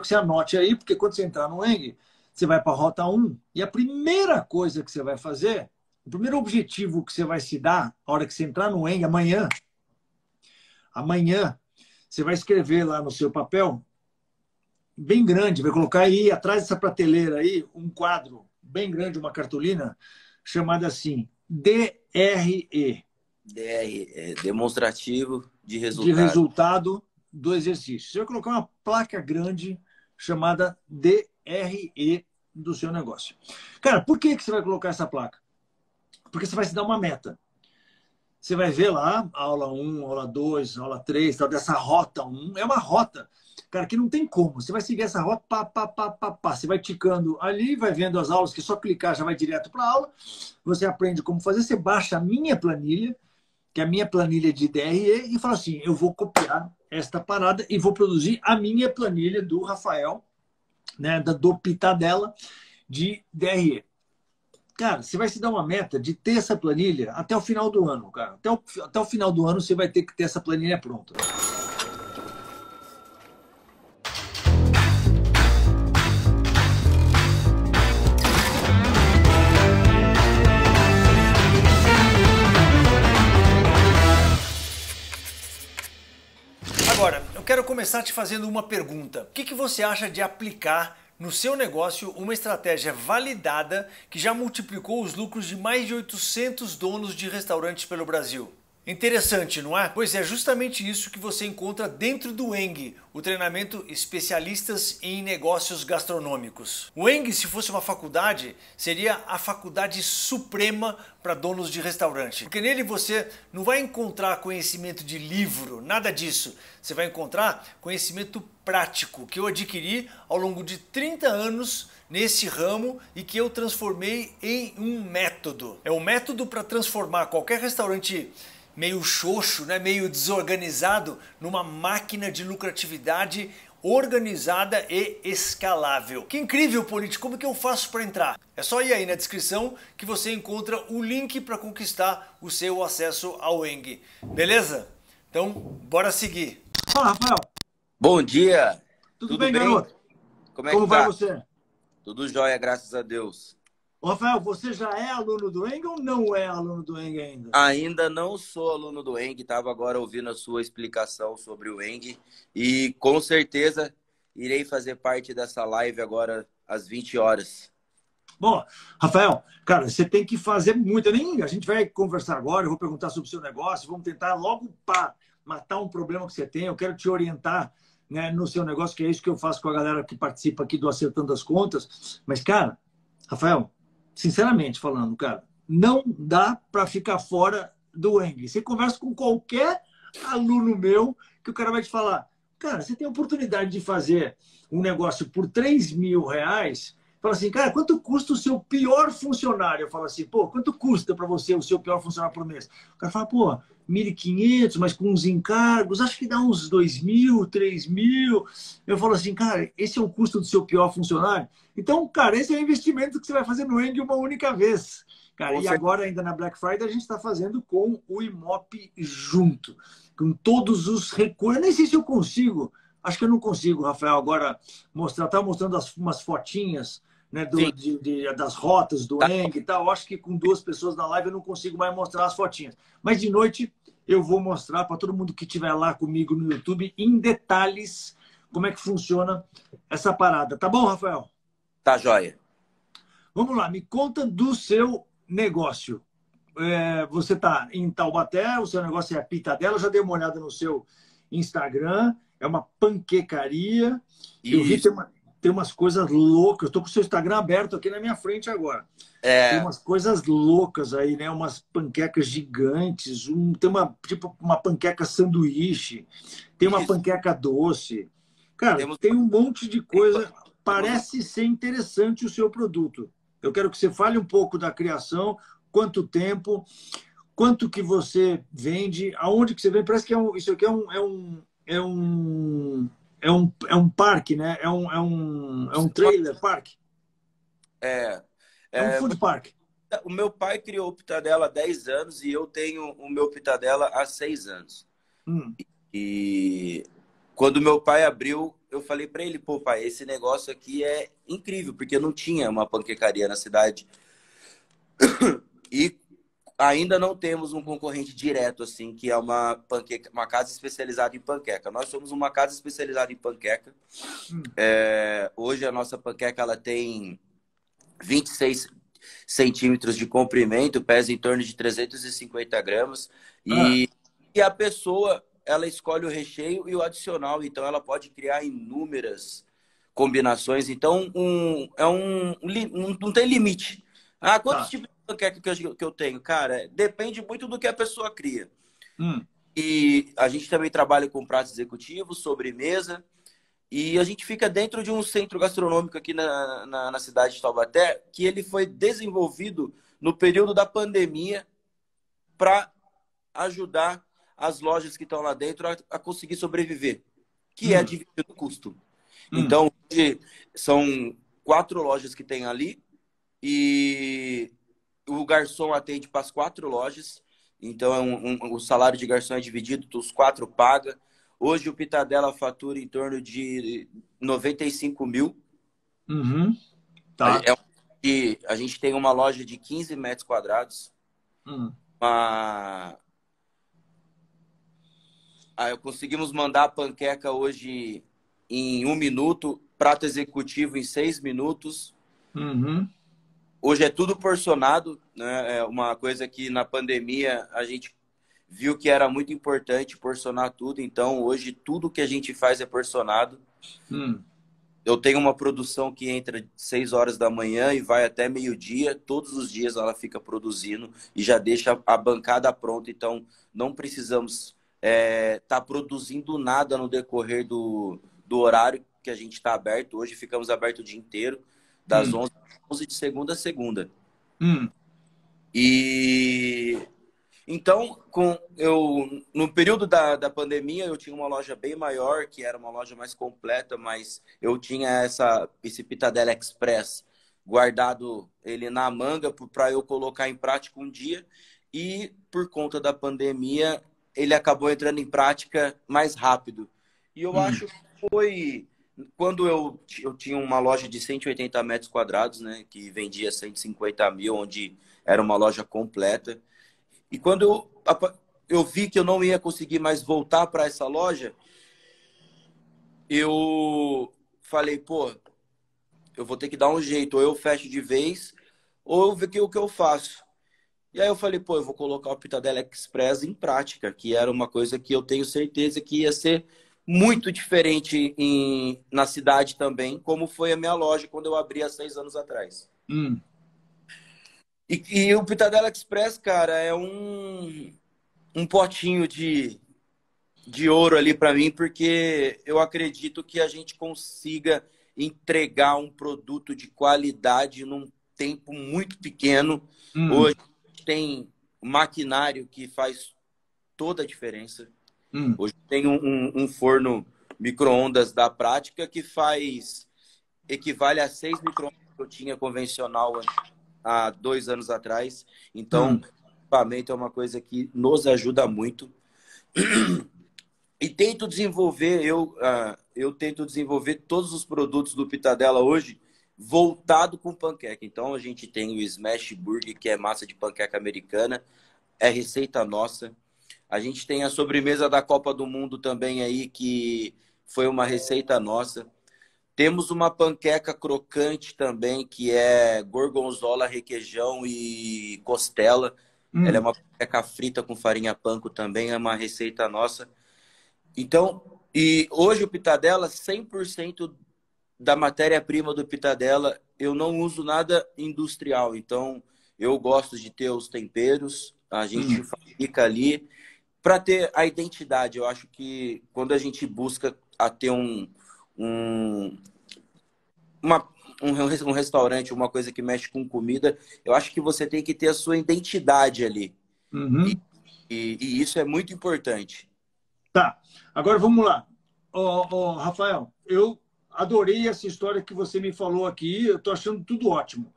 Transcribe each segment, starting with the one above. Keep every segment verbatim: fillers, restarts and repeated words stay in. Que você anote aí, porque quando você entrar no E N G, você vai para a rota um e a primeira coisa que você vai fazer, o primeiro objetivo que você vai se dar a hora que você entrar no E N G, amanhã, amanhã, você vai escrever lá no seu papel, bem grande, vai colocar aí atrás dessa prateleira aí, um quadro bem grande, uma cartolina, chamada assim, D R E. D R E, demonstrativo de resultado. De resultado do exercício. Você vai colocar uma placa grande chamada D R E do seu negócio. Cara, por que que você vai colocar essa placa? Porque você vai se dar uma meta. Você vai ver lá, aula um, aula dois, aula três, tal, dessa rota um. É uma rota, cara, que não tem como. Você vai seguir essa rota, pá, pá, pá, pá, pá. Você vai ticando ali, vai vendo as aulas, que só clicar já vai direto para a aula. Você aprende como fazer, você baixa a minha planilha, que é a minha planilha de D R E, e fala assim, eu vou copiar esta parada e vou produzir a minha planilha do Rafael, né, do Pitadela, de D R E. Cara, você vai se dar uma meta de ter essa planilha até o final do ano, cara. Até o, até o final do ano você vai ter que ter essa planilha pronta. Agora, eu quero começar te fazendo uma pergunta. O que que você acha de aplicar no seu negócio uma estratégia validada que já multiplicou os lucros de mais de oitocentos donos de restaurantes pelo Brasil? Interessante, não é? Pois é justamente isso que você encontra dentro do E N G, o treinamento Especialistas em Negócios Gastronômicos. O E N G, se fosse uma faculdade, seria a faculdade suprema para donos de restaurante. Porque nele você não vai encontrar conhecimento de livro, nada disso. Você vai encontrar conhecimento prático que eu adquiri ao longo de trinta anos nesse ramo e que eu transformei em um método. É um método para transformar qualquer restaurante meio xoxo, né, meio desorganizado, numa máquina de lucratividade organizada e escalável. Que incrível, Politi, como que eu faço para entrar? É só ir aí na descrição que você encontra o link para conquistar o seu acesso ao E N G. Beleza? Então, bora seguir. Fala, Rafael. Bom dia. Tudo, Tudo bem, bem, garoto? Como é como que vai tá? Você? Tudo jóia, graças a Deus. Rafael, você já é aluno do E N G ou não é aluno do E N G ainda? Ainda não sou aluno do E N G, estava agora ouvindo a sua explicação sobre o E N G e com certeza irei fazer parte dessa live agora às vinte horas. Bom, Rafael, cara, você tem que fazer muito, nem a gente vai conversar agora, eu vou perguntar sobre o seu negócio, vamos tentar logo para matar um problema que você tem, eu quero te orientar, né, no seu negócio, que é isso que eu faço com a galera que participa aqui do Acertando as Contas, mas cara, Rafael, sinceramente falando, cara, não dá para ficar fora do E N G. Você conversa com qualquer aluno meu que o cara vai te falar, cara, você tem a oportunidade de fazer um negócio por três mil reais. Fala assim, cara, quanto custa o seu pior funcionário? Eu falo assim, pô, quanto custa para você o seu pior funcionário por mês? O cara fala, pô, mil e quinhentos, mas com uns encargos, acho que dá uns dois mil, três mil. Eu falo assim, cara, esse é o custo do seu pior funcionário? Então, cara, esse é o investimento que você vai fazer no E N G uma única vez. Cara, e agora ainda na Black Friday a gente está fazendo com o Imop junto, com todos os recursos. Eu nem sei se eu consigo, acho que eu não consigo, Rafael, agora mostrar. Estava mostrando as, umas fotinhas, né, do, de, de, das rotas do E N G e tal. Acho que com duas pessoas na live eu não consigo mais mostrar as fotinhas. Mas de noite eu vou mostrar para todo mundo que estiver lá comigo no YouTube em detalhes como é que funciona essa parada. Tá bom, Rafael? Tá joia. Vamos lá, me conta do seu negócio. É, você está em Taubaté, o seu negócio é a Pitadela. Eu já dei uma olhada no seu Instagram. É uma panquecaria. Isso. Eu vi tem, uma, tem umas coisas loucas. Eu tô com o seu Instagram aberto aqui na minha frente agora. É. Tem umas coisas loucas aí, né? Umas panquecas gigantes. Um, tem uma, tipo, uma panqueca sanduíche. Tem uma Isso. panqueca doce. Cara, Temos... tem um monte de coisa. Parece ser interessante o seu produto. Eu quero que você fale um pouco da criação, quanto tempo, quanto que você vende, aonde que você vende. Parece que é um, isso aqui é um... É um É um, é um, é um parque, né? É um, é um, é um trailer park. É, é. É um food park. O meu pai criou o Pitadela há dez anos e eu tenho o meu Pitadela há seis anos. Hum. E quando meu pai abriu, eu falei para ele, pô, pai, esse negócio aqui é incrível, porque não tinha uma panquecaria na cidade. E ainda não temos um concorrente direto, assim, que é uma, panqueca, uma casa especializada em panqueca. Nós somos uma casa especializada em panqueca. Hum. É, hoje a nossa panqueca ela tem vinte e seis centímetros de comprimento, pesa em torno de trezentos e cinquenta gramas. Ah. E, e a pessoa... ela escolhe o recheio e o adicional, então ela pode criar inúmeras combinações. Então, um, é um, um, não tem limite. Ah, quantos tá. tipos de panqueca que eu, que eu tenho? Cara, depende muito do que a pessoa cria. Hum. E a gente também trabalha com pratos executivos, sobremesa, e a gente fica dentro de um centro gastronômico aqui na, na, na cidade de Taubaté, que ele foi desenvolvido no período da pandemia para ajudar as lojas que estão lá dentro a, a conseguir sobreviver, que hum. é dividir o custo. Hum. Então, hoje, são quatro lojas que tem ali e o garçom atende para as quatro lojas. Então, é um, um, o salário de garçom é dividido, os quatro pagam. Hoje, o Pitadela fatura em torno de noventa e cinco mil. Uhum. Tá. É, é, a gente tem uma loja de quinze metros quadrados. Hum. Uma... Ah, conseguimos mandar a panqueca hoje em um minuto, prato executivo em seis minutos. Uhum. Hoje é tudo porcionado, né? É uma coisa que na pandemia a gente viu que era muito importante porcionar tudo. Então, hoje tudo que a gente faz é porcionado. Uhum. Eu tenho uma produção que entra seis horas da manhã e vai até meio-dia. Todos os dias ela fica produzindo e já deixa a bancada pronta. Então, não precisamos... É, tá produzindo nada no decorrer do, do horário que a gente está aberto. Hoje ficamos aberto o dia inteiro, das hum. onze às onze, de segunda a segunda. Hum. E então, com, eu, no período da, da pandemia, eu tinha uma loja bem maior, que era uma loja mais completa, mas eu tinha essa, esse Pitadela Express guardado ele na manga para eu colocar em prática um dia. E por conta da pandemia... ele acabou entrando em prática mais rápido. E eu hum. acho que foi... Quando eu, eu tinha uma loja de cento e oitenta metros quadrados, né? Que vendia cento e cinquenta mil, onde era uma loja completa. E quando eu, eu vi que eu não ia conseguir mais voltar para essa loja, eu falei, pô, eu vou ter que dar um jeito. Ou eu fecho de vez, ou eu vejo o que eu faço. E aí eu falei, pô, eu vou colocar o Pitadela Express em prática, que era uma coisa que eu tenho certeza que ia ser muito diferente em, na cidade também, como foi a minha loja quando eu abri há seis anos atrás. Hum. E, e o Pitadela Express, cara, é um, um potinho de, de ouro ali para mim, porque eu acredito que a gente consiga entregar um produto de qualidade num tempo muito pequeno. Hum. Hoje tem maquinário que faz toda a diferença. Hum. Hoje tem um, um, um forno micro-ondas da prática que faz, equivale a seis micro-ondas que eu tinha convencional há dois anos atrás. Então, hum. equipamento é uma coisa que nos ajuda muito. E tento desenvolver, eu, uh, eu tento desenvolver todos os produtos do Pitadela hoje voltado com panqueca. Então, a gente tem o Smash Burger, que é massa de panqueca americana. É receita nossa. A gente tem a sobremesa da Copa do Mundo também aí, que foi uma receita nossa. Temos uma panqueca crocante também, que é gorgonzola, requeijão e costela. Hum. Ela é uma panqueca frita com farinha panko também. É uma receita nossa. Então, e hoje o Pitadela, cem por cento da matéria-prima do Pitadela, eu não uso nada industrial. Então, eu gosto de ter os temperos, a gente hum. fabrica ali, para ter a identidade. Eu acho que quando a gente busca a ter um, um, uma, um, um restaurante, uma coisa que mexe com comida, eu acho que você tem que ter a sua identidade ali. Uhum. E, e, e isso é muito importante. Tá. Agora, vamos lá. Oh, oh, Rafael, eu... adorei essa história que você me falou aqui, eu estou achando tudo ótimo.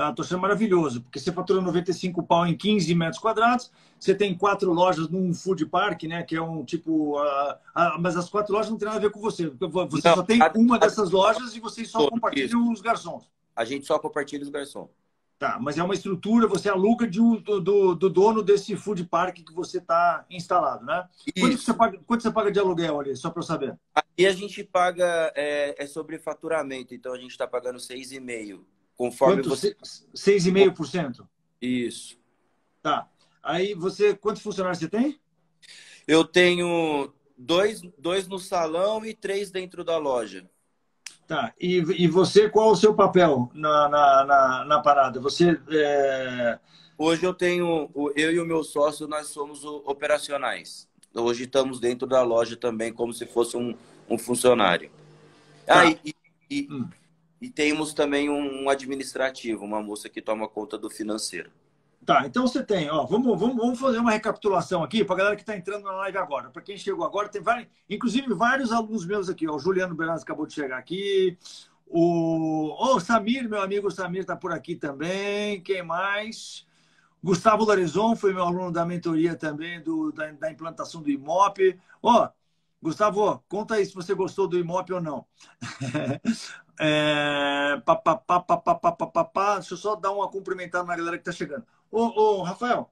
Tá? Estou sendo maravilhoso, porque você fatura noventa e cinco pau em quinze metros quadrados, você tem quatro lojas num food park, né? Que é um tipo... Uh, uh, mas as quatro lojas não tem nada a ver com você. Você não, só tem a, uma a, dessas lojas e vocês só compartilham isso. Os garçons. A gente só compartilha os garçons. Tá, mas é uma estrutura, você aluga de um, do, do dono desse food park que você está instalado, né? Quanto você, paga, quanto você paga de aluguel ali, só para eu saber? Aqui a gente paga, é, é sobre faturamento, então a gente está pagando seis vírgula cinco por cento. Conforme quanto, você... seis vírgula cinco por cento? Isso. Tá. Aí você, quantos funcionários você tem? Eu tenho dois, dois no salão e três dentro da loja. Tá. E, e você, qual é o seu papel na, na, na, na parada? Você é... Hoje eu tenho, eu e o meu sócio, nós somos operacionais. Hoje estamos dentro da loja também, como se fosse um, um funcionário. Tá. Ah, e, e, hum. e temos também um administrativo, uma moça que toma conta do financeiro. Tá, então você tem, ó, vamos, vamos, vamos fazer uma recapitulação aqui para a galera que está entrando na live agora. Para quem chegou agora, tem vários, inclusive vários alunos meus aqui, ó, o Juliano Bernardo acabou de chegar aqui, o, oh, o Samir, meu amigo Samir está por aqui também, quem mais? Gustavo Larizon foi meu aluno da mentoria também, do, da, da implantação do Imop. Ó, Gustavo, conta aí se você gostou do Imop ou não. É, pá, pá, pá, pá, pá, pá, pá. Deixa eu só dar uma cumprimentada na galera que está chegando. Ô, ô, Rafael,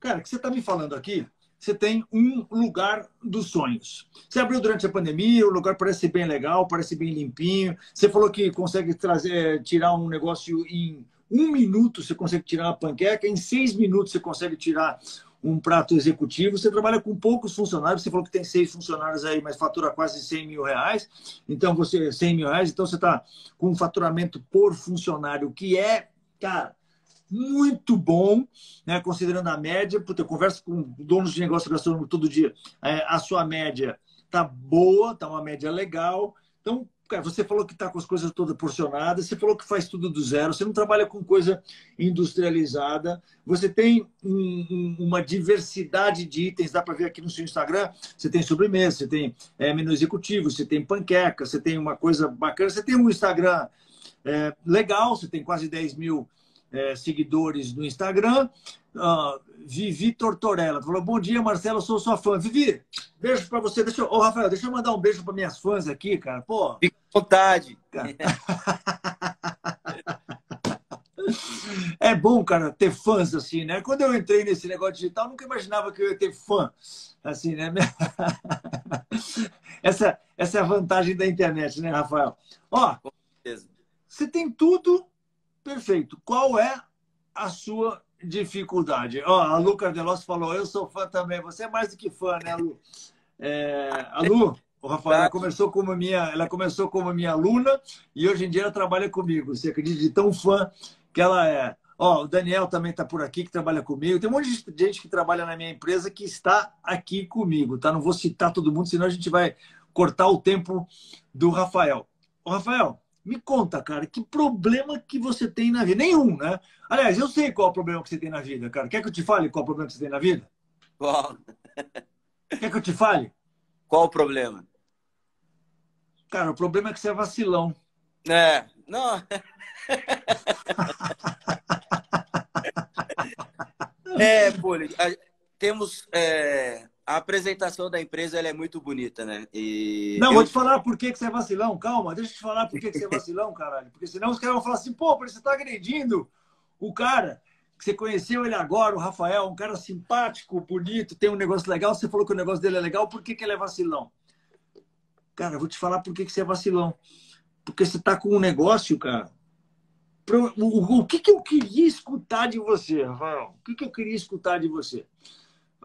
cara, o que você está me falando aqui, você tem um lugar dos sonhos. Você abriu durante a pandemia, o lugar parece bem legal, parece bem limpinho. Você falou que consegue trazer, tirar um negócio em um minuto, você consegue tirar uma panqueca, em seis minutos você consegue tirar um prato executivo. Você trabalha com poucos funcionários, você falou que tem seis funcionários aí, mas fatura quase cem mil reais, então você cem mil reais, então você está com um faturamento por funcionário que é, cara, muito bom, né? Considerando a média, porque eu converso com donos de negócio gastronômico todo dia, é, a sua média tá boa, tá uma média legal. Então, cara, você falou que está com as coisas todas porcionadas, você falou que faz tudo do zero, você não trabalha com coisa industrializada, você tem um, um, uma diversidade de itens, dá para ver aqui no seu Instagram, você tem sobremesa, você tem é, menu executivo, você tem panqueca, você tem uma coisa bacana, você tem um Instagram é, legal, você tem quase dez mil é, seguidores no Instagram. Uh, Vivi Tortorella falou, bom dia, Marcelo, sou sua fã. Vivi, beijo pra você. Deixa eu... Ô, Rafael, deixa eu mandar um beijo para minhas fãs aqui, cara. Pô, fica à vontade. É bom, cara, ter fãs assim, né? Quando eu entrei nesse negócio digital, eu nunca imaginava que eu ia ter fã. Assim, né? Essa, essa é a vantagem da internet, né, Rafael? Ó, você tem tudo perfeito. Qual é a sua dificuldade? Ó, a Lu Cardelossi falou, eu sou fã também. Você é mais do que fã, né, Lu? É, a Lu, o Rafael, ela começou como minha, ela começou como minha aluna e hoje em dia ela trabalha comigo. Você acredita, de tão fã que ela é. Ó, o Daniel também está por aqui, que trabalha comigo. Tem um monte de gente que trabalha na minha empresa que está aqui comigo, tá? Não vou citar todo mundo, senão a gente vai cortar o tempo do Rafael. Ô, Rafael, me conta, cara, que problema que você tem na vida? Nenhum, né? Aliás, eu sei qual é o problema que você tem na vida, cara. Quer que eu te fale qual é o problema que você tem na vida? Qual? Quer que eu te fale? Qual o problema? Cara, o problema é que você é vacilão. É, não. É, Poli, temos... É... A apresentação da empresa, ela é muito bonita, né? E não, eu... vou te falar por que, que você é vacilão, calma. Deixa eu te falar por que, que você é vacilão, caralho. Porque senão os caras vão falar assim, pô, você tá agredindo o cara que você conheceu ele agora, o Rafael, um cara simpático, bonito, tem um negócio legal, você falou que o negócio dele é legal, por que, que ele é vacilão? Cara, eu vou te falar por que, que você é vacilão. Porque você tá com um negócio, cara. O que, que eu queria escutar de você, Rafael? O que, que eu queria escutar de você?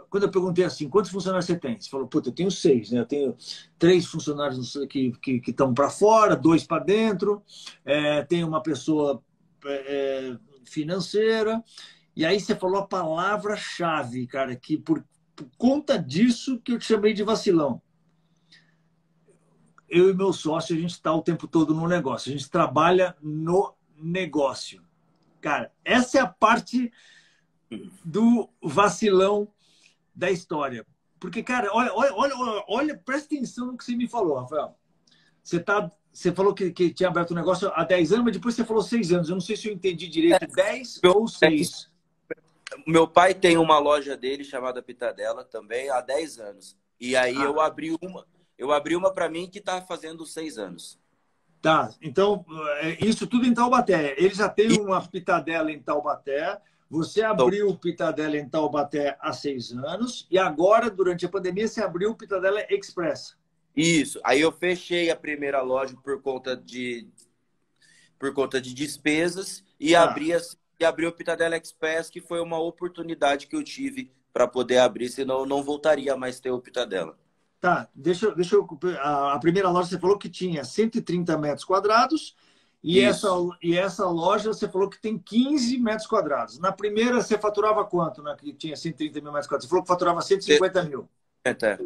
Quando eu perguntei assim, quantos funcionários você tem? Você falou, puta, eu tenho seis, né? Eu tenho três funcionários que estão para fora, dois para dentro, é, tem uma pessoa é, financeira. E aí você falou a palavra-chave, cara, que por, por conta disso que eu te chamei de vacilão. Eu e meu sócio, a gente está o tempo todo no negócio. A gente trabalha no negócio. Cara, essa é a parte do vacilão da história. Porque, cara, olha, olha, olha, olha, presta atenção no que você me falou, Rafael. Você tá Você falou que, que tinha aberto o um negócio há dez anos, mas depois você falou seis anos. Eu não sei se eu entendi direito. dez ou seis? Meu pai tem uma loja dele chamada Pitadela também há dez anos. E aí ah. eu abri uma. Eu abri uma para mim que está fazendo seis anos. Tá. Então, isso tudo em Taubaté. Ele já teve uma Pitadela em Taubaté. Você abriu o Pitadela em Taubaté há seis anos. E agora, durante a pandemia, você abriu o Pitadela Express. Isso. Aí eu fechei a primeira loja por conta de, por conta de despesas e, ah. abri, e abri o Pitadela Express, que foi uma oportunidade que eu tive para poder abrir, senão eu não voltaria mais ter o Pitadela. Tá, deixa, deixa eu... A primeira loja você falou que tinha cento e trinta metros quadrados e essa, e essa loja você falou que tem quinze metros quadrados. Na primeira você faturava quanto, né? Que tinha cento e trinta mil metros quadrados? Você falou que faturava cento e cinquenta mil. Até.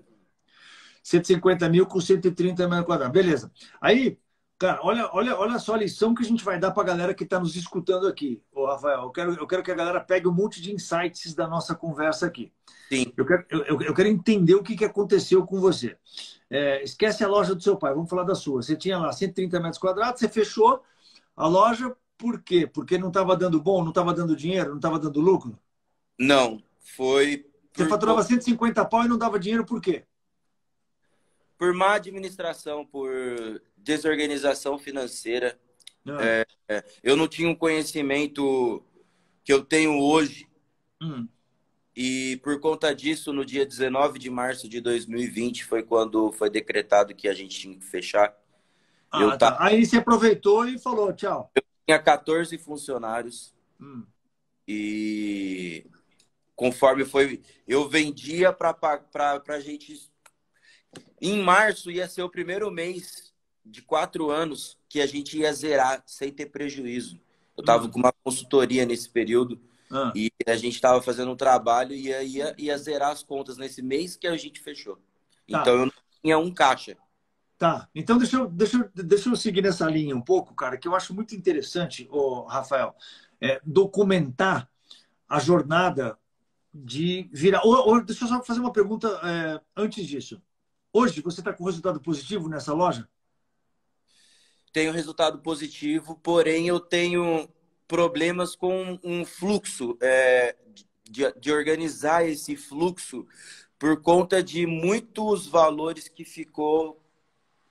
cento e cinquenta mil com cento e trinta metros quadrados. Beleza. Aí, cara, olha, olha, olha só a lição que a gente vai dar para a galera que está nos escutando aqui. Ô, Rafael, eu quero, eu quero que a galera pegue um monte de insights da nossa conversa aqui. Sim. Eu quero, eu, eu quero entender o que, que aconteceu com você. É, esquece a loja do seu pai, vamos falar da sua. Você tinha lá cento e trinta metros quadrados, você fechou a loja, por quê? Porque não estava dando bom, não estava dando dinheiro, não estava dando lucro? Não, foi... Por... Você faturava cento e cinquenta pau e não dava dinheiro, por quê? Por má administração, por desorganização financeira. Não. É, é, eu não tinha um conhecimento que eu tenho hoje. Hum. E por conta disso, no dia dezenove de março de dois mil e vinte, foi quando foi decretado que a gente tinha que fechar. Ah, eu tá. Tava... Aí você aproveitou e falou tchau. Eu tinha quatorze funcionários. Hum. E conforme foi... Eu vendia para para a gente... Em março ia ser o primeiro mês de quatro anos que a gente ia zerar sem ter prejuízo. Eu estava com uma consultoria nesse período ah. e a gente estava fazendo um trabalho e ia, ia, ia zerar as contas nesse mês que a gente fechou. Tá. Então eu não tinha um caixa. Tá, então deixa eu, deixa, eu, deixa eu seguir nessa linha um pouco, cara, que eu acho muito interessante, ô, Rafael, é, documentar a jornada de virar... Ou, ou, deixa eu só fazer uma pergunta é, antes disso. Hoje, você está com resultado positivo nessa loja? Tenho resultado positivo, porém eu tenho problemas com um fluxo, é, de, de organizar esse fluxo por conta de muitos valores que ficou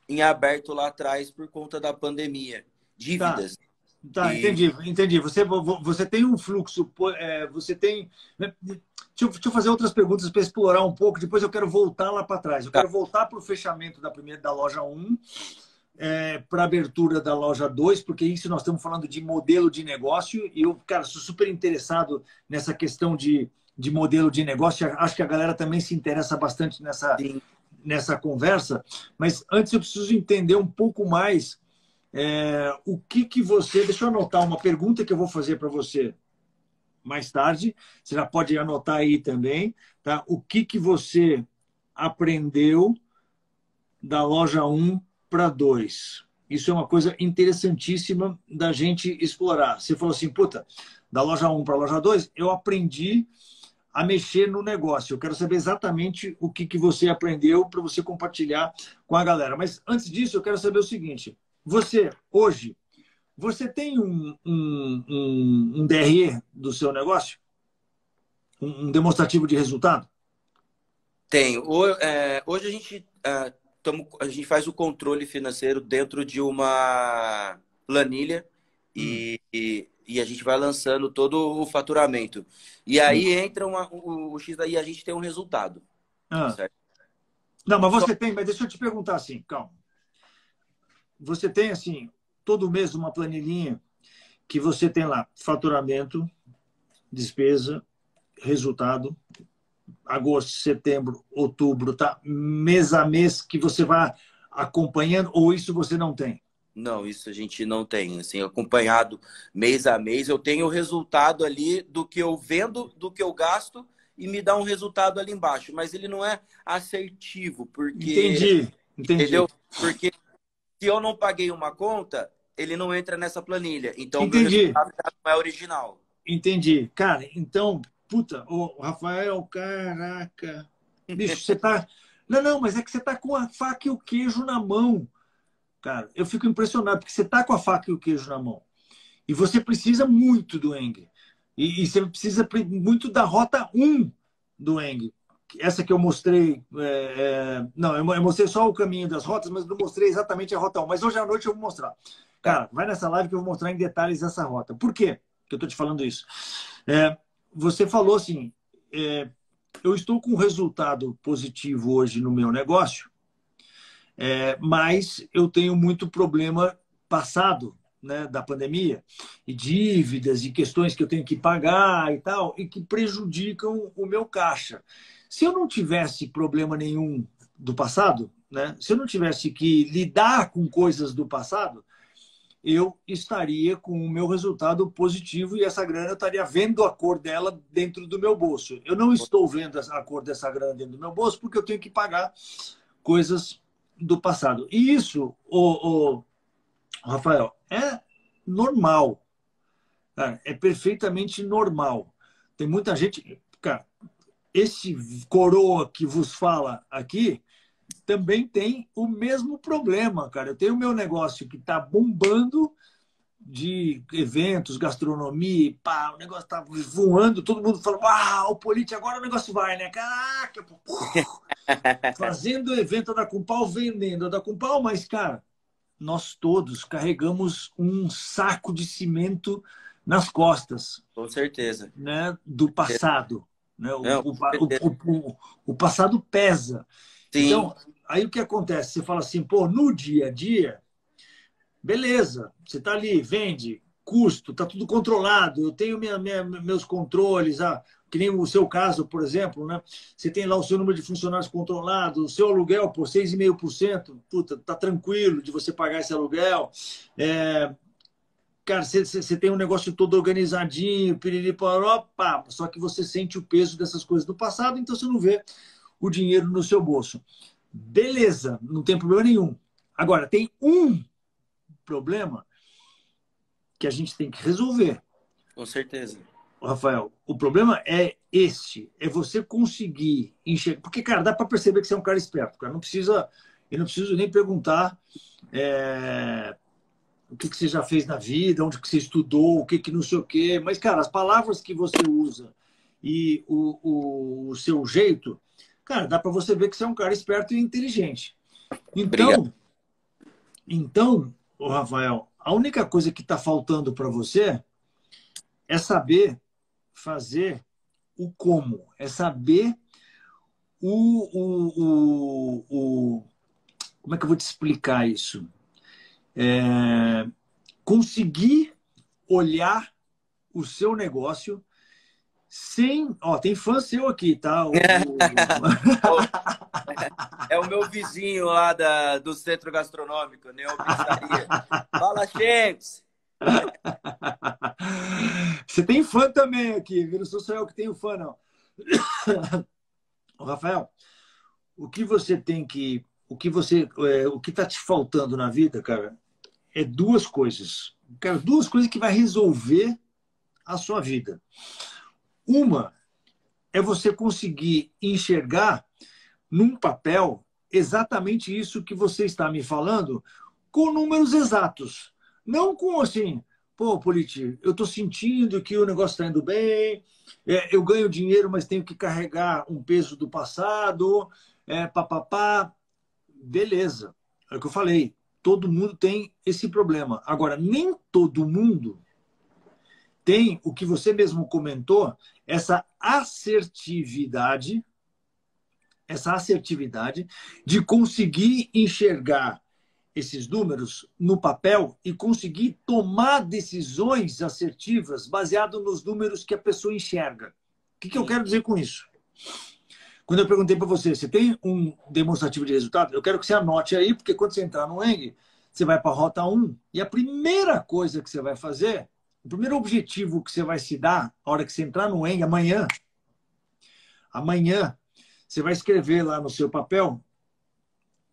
em aberto lá atrás por conta da pandemia. Dívidas. Tá, tá e... entendi, entendi. Você, você tem um fluxo, é, você tem... Deixa eu, deixa eu fazer outras perguntas para explorar um pouco. Depois eu quero voltar lá para trás. Eu tá. quero voltar para o fechamento da, primeira, da loja um, é, para a abertura da loja dois, porque isso nós estamos falando de modelo de negócio. E eu, cara, sou super interessado nessa questão de, de modelo de negócio. Acho que a galera também se interessa bastante nessa, nessa conversa. Mas antes eu preciso entender um pouco mais é, o que, que você... Deixa eu anotar uma pergunta que eu vou fazer para você mais tarde, você já pode anotar aí também, tá? O que, que você aprendeu da loja um para dois? Isso é uma coisa interessantíssima da gente explorar. Você falou assim, puta, da loja um para a loja dois, eu aprendi a mexer no negócio. Eu quero saber exatamente o que, que você aprendeu para você compartilhar com a galera. Mas antes disso, eu quero saber o seguinte, você, hoje, você tem um, um, um, um D R E do seu negócio? Um, um demonstrativo de resultado? Tenho. O, é, hoje a gente, é, tamo, a gente faz o controle financeiro dentro de uma planilha hum. e, e, e a gente vai lançando todo o faturamento. E aí hum. entra uma, o, o X daí a gente tem um resultado. Ah. Certo? Não, mas você Só... tem, mas deixa eu te perguntar assim, calma. Você tem assim... todo mês uma planilhinha que você tem lá faturamento, despesa, resultado, agosto, setembro, outubro, tá? Mês a mês que você vai acompanhando ou isso você não tem? Não, isso a gente não tem. Assim, acompanhado mês a mês, eu tenho o resultado ali do que eu vendo, do que eu gasto e me dá um resultado ali embaixo, mas ele não é assertivo, porque... Entendi, entendi. Entendeu? Porque... Se eu não paguei uma conta, ele não entra nessa planilha. Então, meu resultado não é original. Entendi. Cara, então, puta, o Rafael, caraca. Bicho, você tá... Não, não, mas é que você tá com a faca e o queijo na mão. cara. Eu fico impressionado, porque você está com a faca e o queijo na mão. E você precisa muito do E N G. E, e você precisa muito da rota um do E N G. Essa que eu mostrei... É, é, não, eu mostrei só o caminho das rotas, mas não mostrei exatamente a rota um. Mas hoje à noite eu vou mostrar. Cara, vai nessa live que eu vou mostrar em detalhes essa rota. Por quê que eu estou te falando isso? É, você falou assim... É, eu estou com um resultado positivo hoje no meu negócio, é, mas eu tenho muito problema passado, né, da pandemia, e dívidas e questões que eu tenho que pagar e tal, e que prejudicam o meu caixa. Se eu não tivesse problema nenhum do passado, né, se eu não tivesse que lidar com coisas do passado, eu estaria com o meu resultado positivo e essa grana eu estaria vendo a cor dela dentro do meu bolso. Eu não estou vendo a cor dessa grana dentro do meu bolso porque eu tenho que pagar coisas do passado. E isso, o, o Rafael, é normal, cara, é perfeitamente normal. Tem muita gente... Cara, esse coroa que vos fala aqui também tem o mesmo problema, cara. Eu tenho o meu negócio que está bombando de eventos, gastronomia, pá, o negócio está voando, todo mundo fala, uau, o Politi, agora o negócio vai, né? Caraca! Fazendo evento, a da Compal, vendendo a da Compal, mas, cara... Nós todos carregamos um saco de cimento nas costas. Com certeza. Né? Do passado. Né? O, Não, o, o, o, o passado pesa. Sim. Então, aí o que acontece? Você fala assim, pô, no dia a dia, beleza, você tá ali, vende, custo, tá tudo controlado, eu tenho minha, minha, meus controles, ah, que nem o seu caso, por exemplo, né? Você tem lá o seu número de funcionários controlado, o seu aluguel por seis vírgula cinco por cento, puta, tá tranquilo de você pagar esse aluguel. É... Cara, você tem um negócio todo organizadinho, piriri, paró, pá, só que você sente o peso dessas coisas do passado, então você não vê o dinheiro no seu bolso. Beleza, não tem problema nenhum. Agora, tem um problema que a gente tem que resolver. Com certeza. Rafael, o problema é esse, é você conseguir enxergar, porque, cara, dá para perceber que você é um cara esperto, cara, não precisa, eu não preciso nem perguntar é, o que, que você já fez na vida, onde que você estudou, o que que não sei o quê, mas, cara, as palavras que você usa e o, o, o seu jeito, cara, dá para você ver que você é um cara esperto e inteligente. Então, Obrigado. então, ô Rafael, a única coisa que está faltando para você é saber fazer o como, é saber o, o, o, o... Como é que eu vou te explicar isso? É... Conseguir olhar o seu negócio sem... Ó, tem fã seu aqui, tá? O... É o meu vizinho lá da, do Centro Gastronômico, né? Eu pensaria. Fala, Chips! Você tem fã também aqui, viu? Não sou só eu que tenho fã, não. Rafael, o que você tem que... O que você, é, o que tá te faltando na vida, cara, é duas coisas. Cara, duas coisas que vai resolver a sua vida. Uma é você conseguir enxergar num papel exatamente isso que você está me falando com números exatos. Não com assim... Pô, Politi, eu estou sentindo que o negócio está indo bem, é, eu ganho dinheiro, mas tenho que carregar um peso do passado, é, papapá. Beleza, é o que eu falei, todo mundo tem esse problema. Agora, nem todo mundo tem o que você mesmo comentou, essa assertividade, essa assertividade de conseguir enxergar esses números no papel e conseguir tomar decisões assertivas baseado nos números que a pessoa enxerga. O que, que eu quero dizer com isso? Quando eu perguntei para você, você tem um demonstrativo de resultado? Eu quero que você anote aí, porque quando você entrar no E N G, você vai para a rota um e a primeira coisa que você vai fazer, o primeiro objetivo que você vai se dar na hora que você entrar no E N G, amanhã, amanhã, você vai escrever lá no seu papel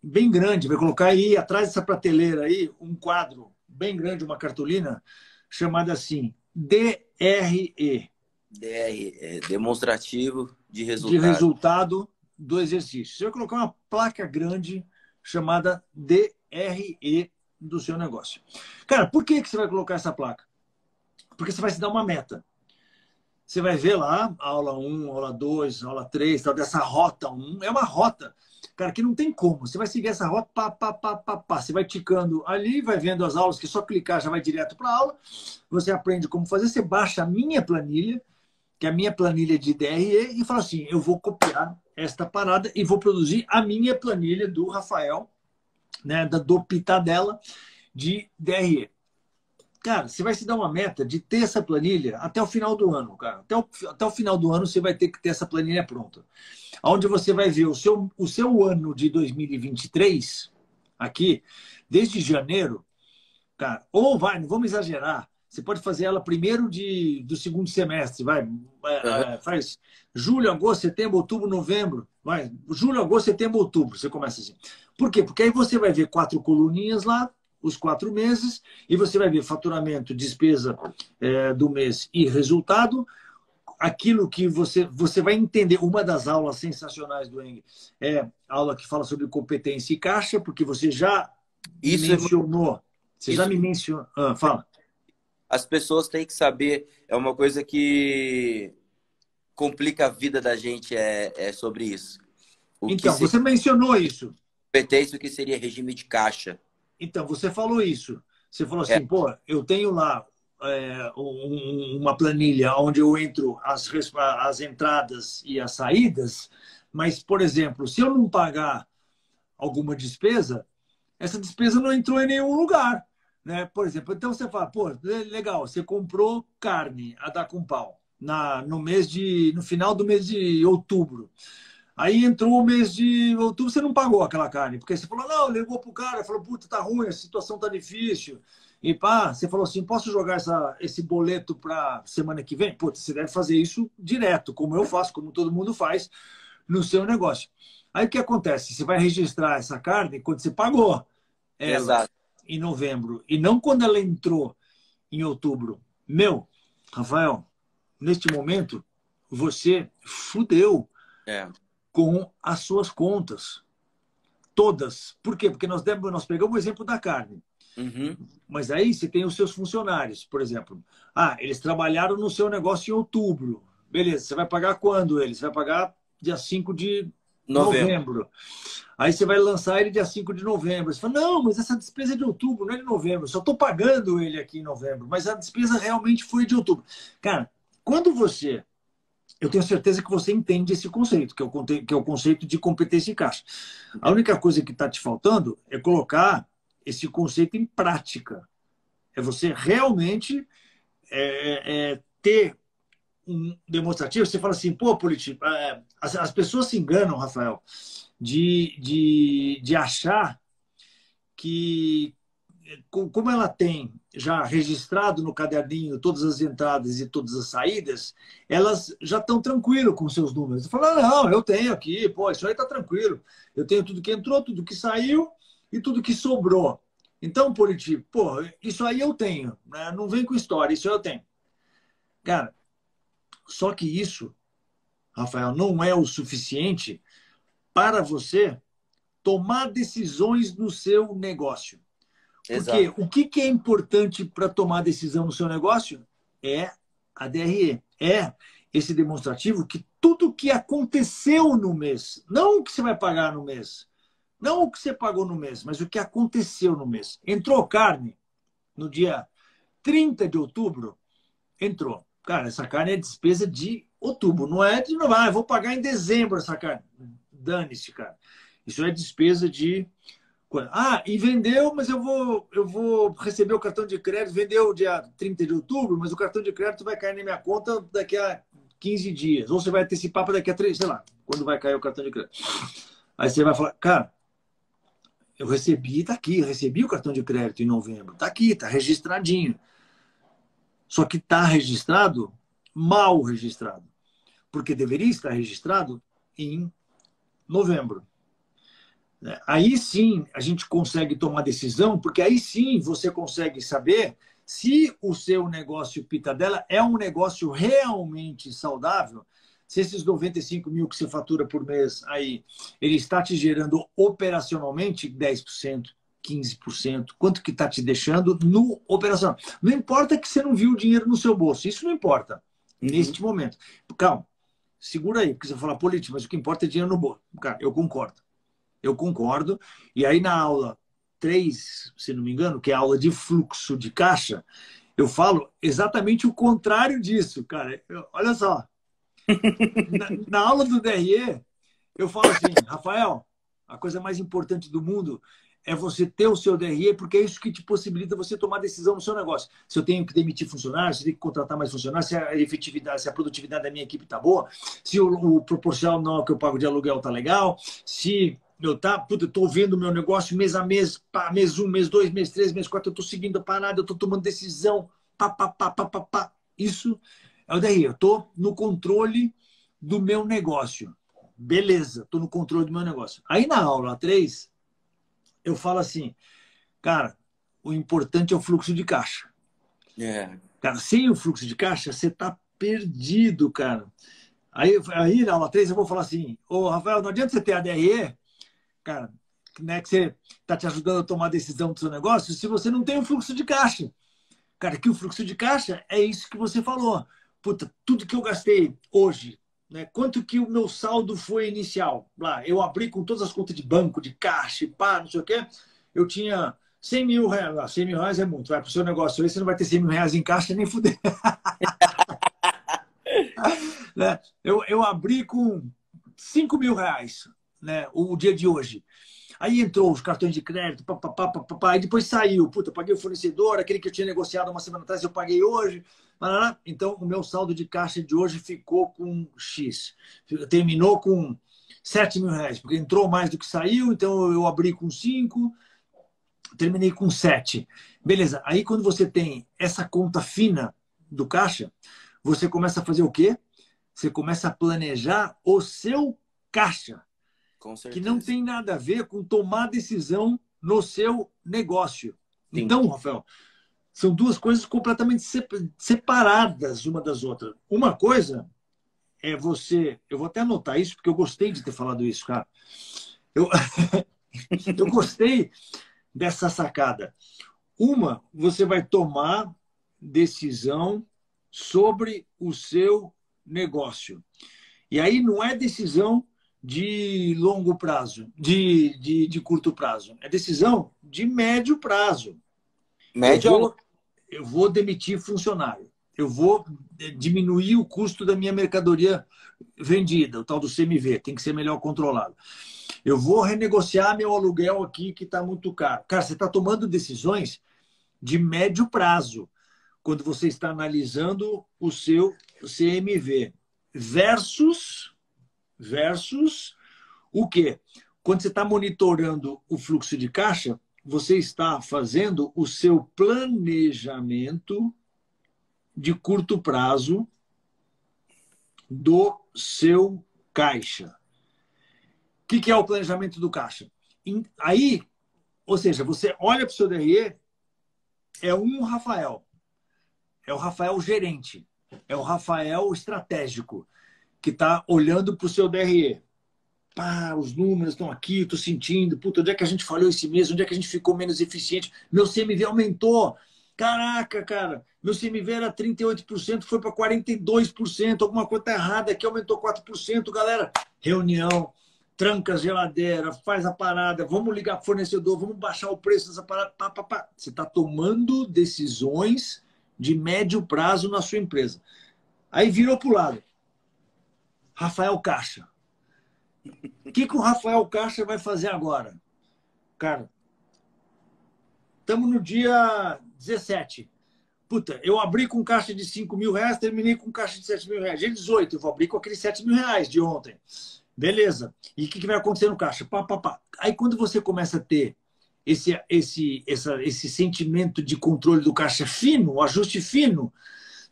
bem grande, vai colocar aí atrás dessa prateleira aí um quadro bem grande, uma cartolina chamada assim, D R E. D R E, é demonstrativo de resultado. De resultado do exercício. Você vai colocar uma placa grande chamada D R E do seu negócio. Cara, por que, que você vai colocar essa placa? Porque você vai se dar uma meta. Você vai ver lá, aula um, aula dois, aula três, tal, dessa rota um. É uma rota, cara, que não tem como. Você vai seguir essa rota, pá, pá, pá, pá, pá. Você vai ticando ali, vai vendo as aulas, que só clicar já vai direto para a aula. Você aprende como fazer, você baixa a minha planilha, que é a minha planilha de D R E, e fala assim, eu vou copiar esta parada e vou produzir a minha planilha do Rafael, né, da do Pitadela de D R E. Cara, você vai se dar uma meta de ter essa planilha até o final do ano, cara. Até o, até o final do ano você vai ter que ter essa planilha pronta. Onde você vai ver o seu, o seu ano de dois mil e vinte e três, aqui, desde janeiro, cara, ou vai, não vamos exagerar, você pode fazer ela primeiro de, do segundo semestre, vai. É, faz julho, agosto, setembro, outubro, novembro. Vai, julho, agosto, setembro, outubro, você começa assim. Por quê? Porque aí você vai ver quatro coluninhas lá, os quatro meses, e você vai ver faturamento, despesa é, do mês e resultado. Aquilo que você, você vai entender, uma das aulas sensacionais do E N G é a aula que fala sobre competência e caixa, porque você já isso mencionou. É... Você isso... já me mencionou. Ah, fala. As pessoas têm que saber, é uma coisa que complica a vida da gente, é, é sobre isso. O então, você seria... mencionou isso. Competência, o que seria regime de caixa. Então, você falou isso. Você falou assim, é. pô, eu tenho lá é, um, uma planilha onde eu entro as, as entradas e as saídas, mas, por exemplo, se eu não pagar alguma despesa, essa despesa não entrou em nenhum lugar, né? Por exemplo, então você fala, pô, legal, você comprou carne a dar com pau na, no, mês de, no final do mês de outubro. Aí entrou o mês de outubro, você não pagou aquela carne. Porque você falou, não, ligou pro cara, falou, puta, tá ruim, a situação tá difícil. E pá, você falou assim, posso jogar essa, esse boleto pra semana que vem? Putz, você deve fazer isso direto, como eu faço, como todo mundo faz no seu negócio. Aí o que acontece? Você vai registrar essa carne quando você pagou ela. Exato. Em novembro. E não quando ela entrou em outubro. Meu, Rafael, neste momento, você fudeu. É. Com as suas contas. Todas. Por quê? Porque nós, demos, nós pegamos o exemplo da carne. Uhum. Mas aí você tem os seus funcionários, por exemplo. Ah, eles trabalharam no seu negócio em outubro. Beleza, você vai pagar quando eles? Você vai pagar dia cinco de novembro. novembro. Aí você vai lançar ele dia cinco de novembro. Você fala, não, mas essa despesa é de outubro, não é de novembro. Eu só estou pagando ele aqui em novembro. Mas a despesa realmente foi de outubro. Cara, quando você... Eu tenho certeza que você entende esse conceito, que é o conceito de competência e caixa. A única coisa que está te faltando é colocar esse conceito em prática. É você realmente é, é, ter um demonstrativo. Você fala assim, pô, Politi, é, as, as pessoas se enganam, Rafael, de, de, de achar que... Como ela tem já registrado no caderninho todas as entradas e todas as saídas, elas já estão tranquilas com seus números. Fala, ah, não, eu tenho aqui, pô, isso aí está tranquilo. Eu tenho tudo que entrou, tudo que saiu e tudo que sobrou. Então, Politi, pô, isso aí eu tenho, né? Não vem com história, isso eu tenho. Cara, só que isso, Rafael, não é o suficiente para você tomar decisões no seu negócio. Porque exato. O que, que é importante para tomar decisão no seu negócio é a D R E. É esse demonstrativo que tudo o que aconteceu no mês, não o que você vai pagar no mês, não o que você pagou no mês, mas o que aconteceu no mês. Entrou carne no dia trinta de outubro? Entrou. Cara, essa carne é despesa de outubro, não é de novo. Ah, eu vou pagar em dezembro essa carne. Dane-se, cara. Isso é despesa de... Ah, e vendeu, mas eu vou, eu vou receber o cartão de crédito. Vendeu dia trinta de outubro, mas o cartão de crédito vai cair na minha conta daqui a quinze dias. Ou você vai antecipar para daqui a três, sei lá, quando vai cair o cartão de crédito. Aí você vai falar, cara, eu recebi, tá aqui, eu recebi o cartão de crédito em novembro. Tá aqui, tá registradinho. Só que tá registrado, mal registrado. Porque deveria estar registrado em novembro. Aí sim a gente consegue tomar decisão, porque aí sim você consegue saber se o seu negócio Pitadela é um negócio realmente saudável, se esses noventa e cinco mil que você fatura por mês aí, ele está te gerando operacionalmente dez por cento quinze por cento, quanto que está te deixando no operacional. Não importa que você não viu o dinheiro no seu bolso, isso não importa, uhum. neste momento. Calma, segura aí, porque você vai falar, Politi, mas o que importa é dinheiro no bolso. Cara, eu concordo, eu concordo. E aí na aula três, se não me engano, que é a aula de fluxo de caixa, eu falo exatamente o contrário disso, cara. Eu, olha só, na, na aula do D R E, eu falo assim, Rafael, a coisa mais importante do mundo é você ter o seu D R E, porque é isso que te possibilita você tomar decisão no seu negócio. Se eu tenho que demitir funcionários, se eu tenho que contratar mais funcionários, se a efetividade, se a produtividade da minha equipe está boa, se o, o proporcional que eu pago de aluguel está legal, se eu tá, puta, eu tô vendo o meu negócio mês a mês, pá, mês um, mês dois, mês três, mês quatro, eu tô seguindo a parada, eu tô tomando decisão, pá, pá, pá, pá, pá, pá. Isso é o D R E, eu tô no controle do meu negócio. Beleza, tô no controle do meu negócio. Aí na aula três, eu falo assim, cara, o importante é o fluxo de caixa. É. Cara, sem o fluxo de caixa, você tá perdido, cara. Aí, aí na aula três, eu vou falar assim, ô, Rafael, não adianta você ter a D R E, cara, né, que você tá te ajudando a tomar a decisão do seu negócio, se você não tem o fluxo de caixa. Cara, que o fluxo de caixa é isso que você falou. Puta, tudo que eu gastei hoje, né, quanto que o meu saldo foi inicial? Lá, eu abri com todas as contas de banco, de caixa, pá, não sei o quê, eu tinha cem mil reais. Ah, cem mil reais é muito, vai pro seu negócio aí, você não vai ter cem mil reais em caixa nem fuder. Né? eu, eu abri com cinco mil reais. Né, o dia de hoje. Aí entrou os cartões de crédito, papapá, papapá, e depois saiu. Puta, paguei o fornecedor, aquele que eu tinha negociado uma semana atrás, eu paguei hoje. Marará. Então, o meu saldo de caixa de hoje ficou com X. Terminou com sete mil reais, porque entrou mais do que saiu, então eu abri com cinco, terminei com sete. Beleza, aí quando você tem essa conta fina do caixa, você começa a fazer o quê? Você começa a planejar o seu caixa. Que não tem nada a ver com tomar decisão no seu negócio. Sim. Então, Rafael, são duas coisas completamente separadas uma das outras. Uma coisa é você... Eu vou até anotar isso, porque eu gostei de ter falado isso, cara. Eu, eu gostei dessa sacada. Uma, você vai tomar decisão sobre o seu negócio. E aí não é decisão de longo prazo, de, de, de curto prazo. É decisão de médio prazo. Médio? Eu vou, eu vou demitir funcionário. Eu vou diminuir o custo da minha mercadoria vendida, o tal do C M V, tem que ser melhor controlado. Eu vou renegociar meu aluguel aqui que está muito caro. Cara, você está tomando decisões de médio prazo quando você está analisando o seu C M V versus... Versus o quê? Quando você está monitorando o fluxo de caixa, você está fazendo o seu planejamento de curto prazo do seu caixa. O que, que é o planejamento do caixa? Aí, ou seja, você olha para o seu D R E, é um Rafael. É o Rafael gerente. É o Rafael estratégico, que está olhando para o seu D R E. Pá, os números estão aqui, estou sentindo. Puta, onde é que a gente falhou esse mês? Onde é que a gente ficou menos eficiente? Meu C M V aumentou. Caraca, cara. Meu C M V era trinta e oito por cento, foi para quarenta e dois por cento. Alguma coisa tá errada aqui, aumentou quatro por cento. Galera, reunião, tranca a geladeira, faz a parada. Vamos ligar para o fornecedor, vamos baixar o preço dessa parada. Pá, pá, pá. Você está tomando decisões de médio prazo na sua empresa. Aí virou para o lado. Rafael Caixa. O que, que o Rafael Caixa vai fazer agora? Cara, estamos no dia dezessete. Puta, eu abri com caixa de cinco mil reais, terminei com caixa de sete mil reais. Dia dezoito, eu vou abrir com aqueles sete mil reais de ontem. Beleza. E o que, que vai acontecer no caixa? Pá, pá, pá. Aí quando você começa a ter esse, esse, essa, esse sentimento de controle do caixa fino, o ajuste fino,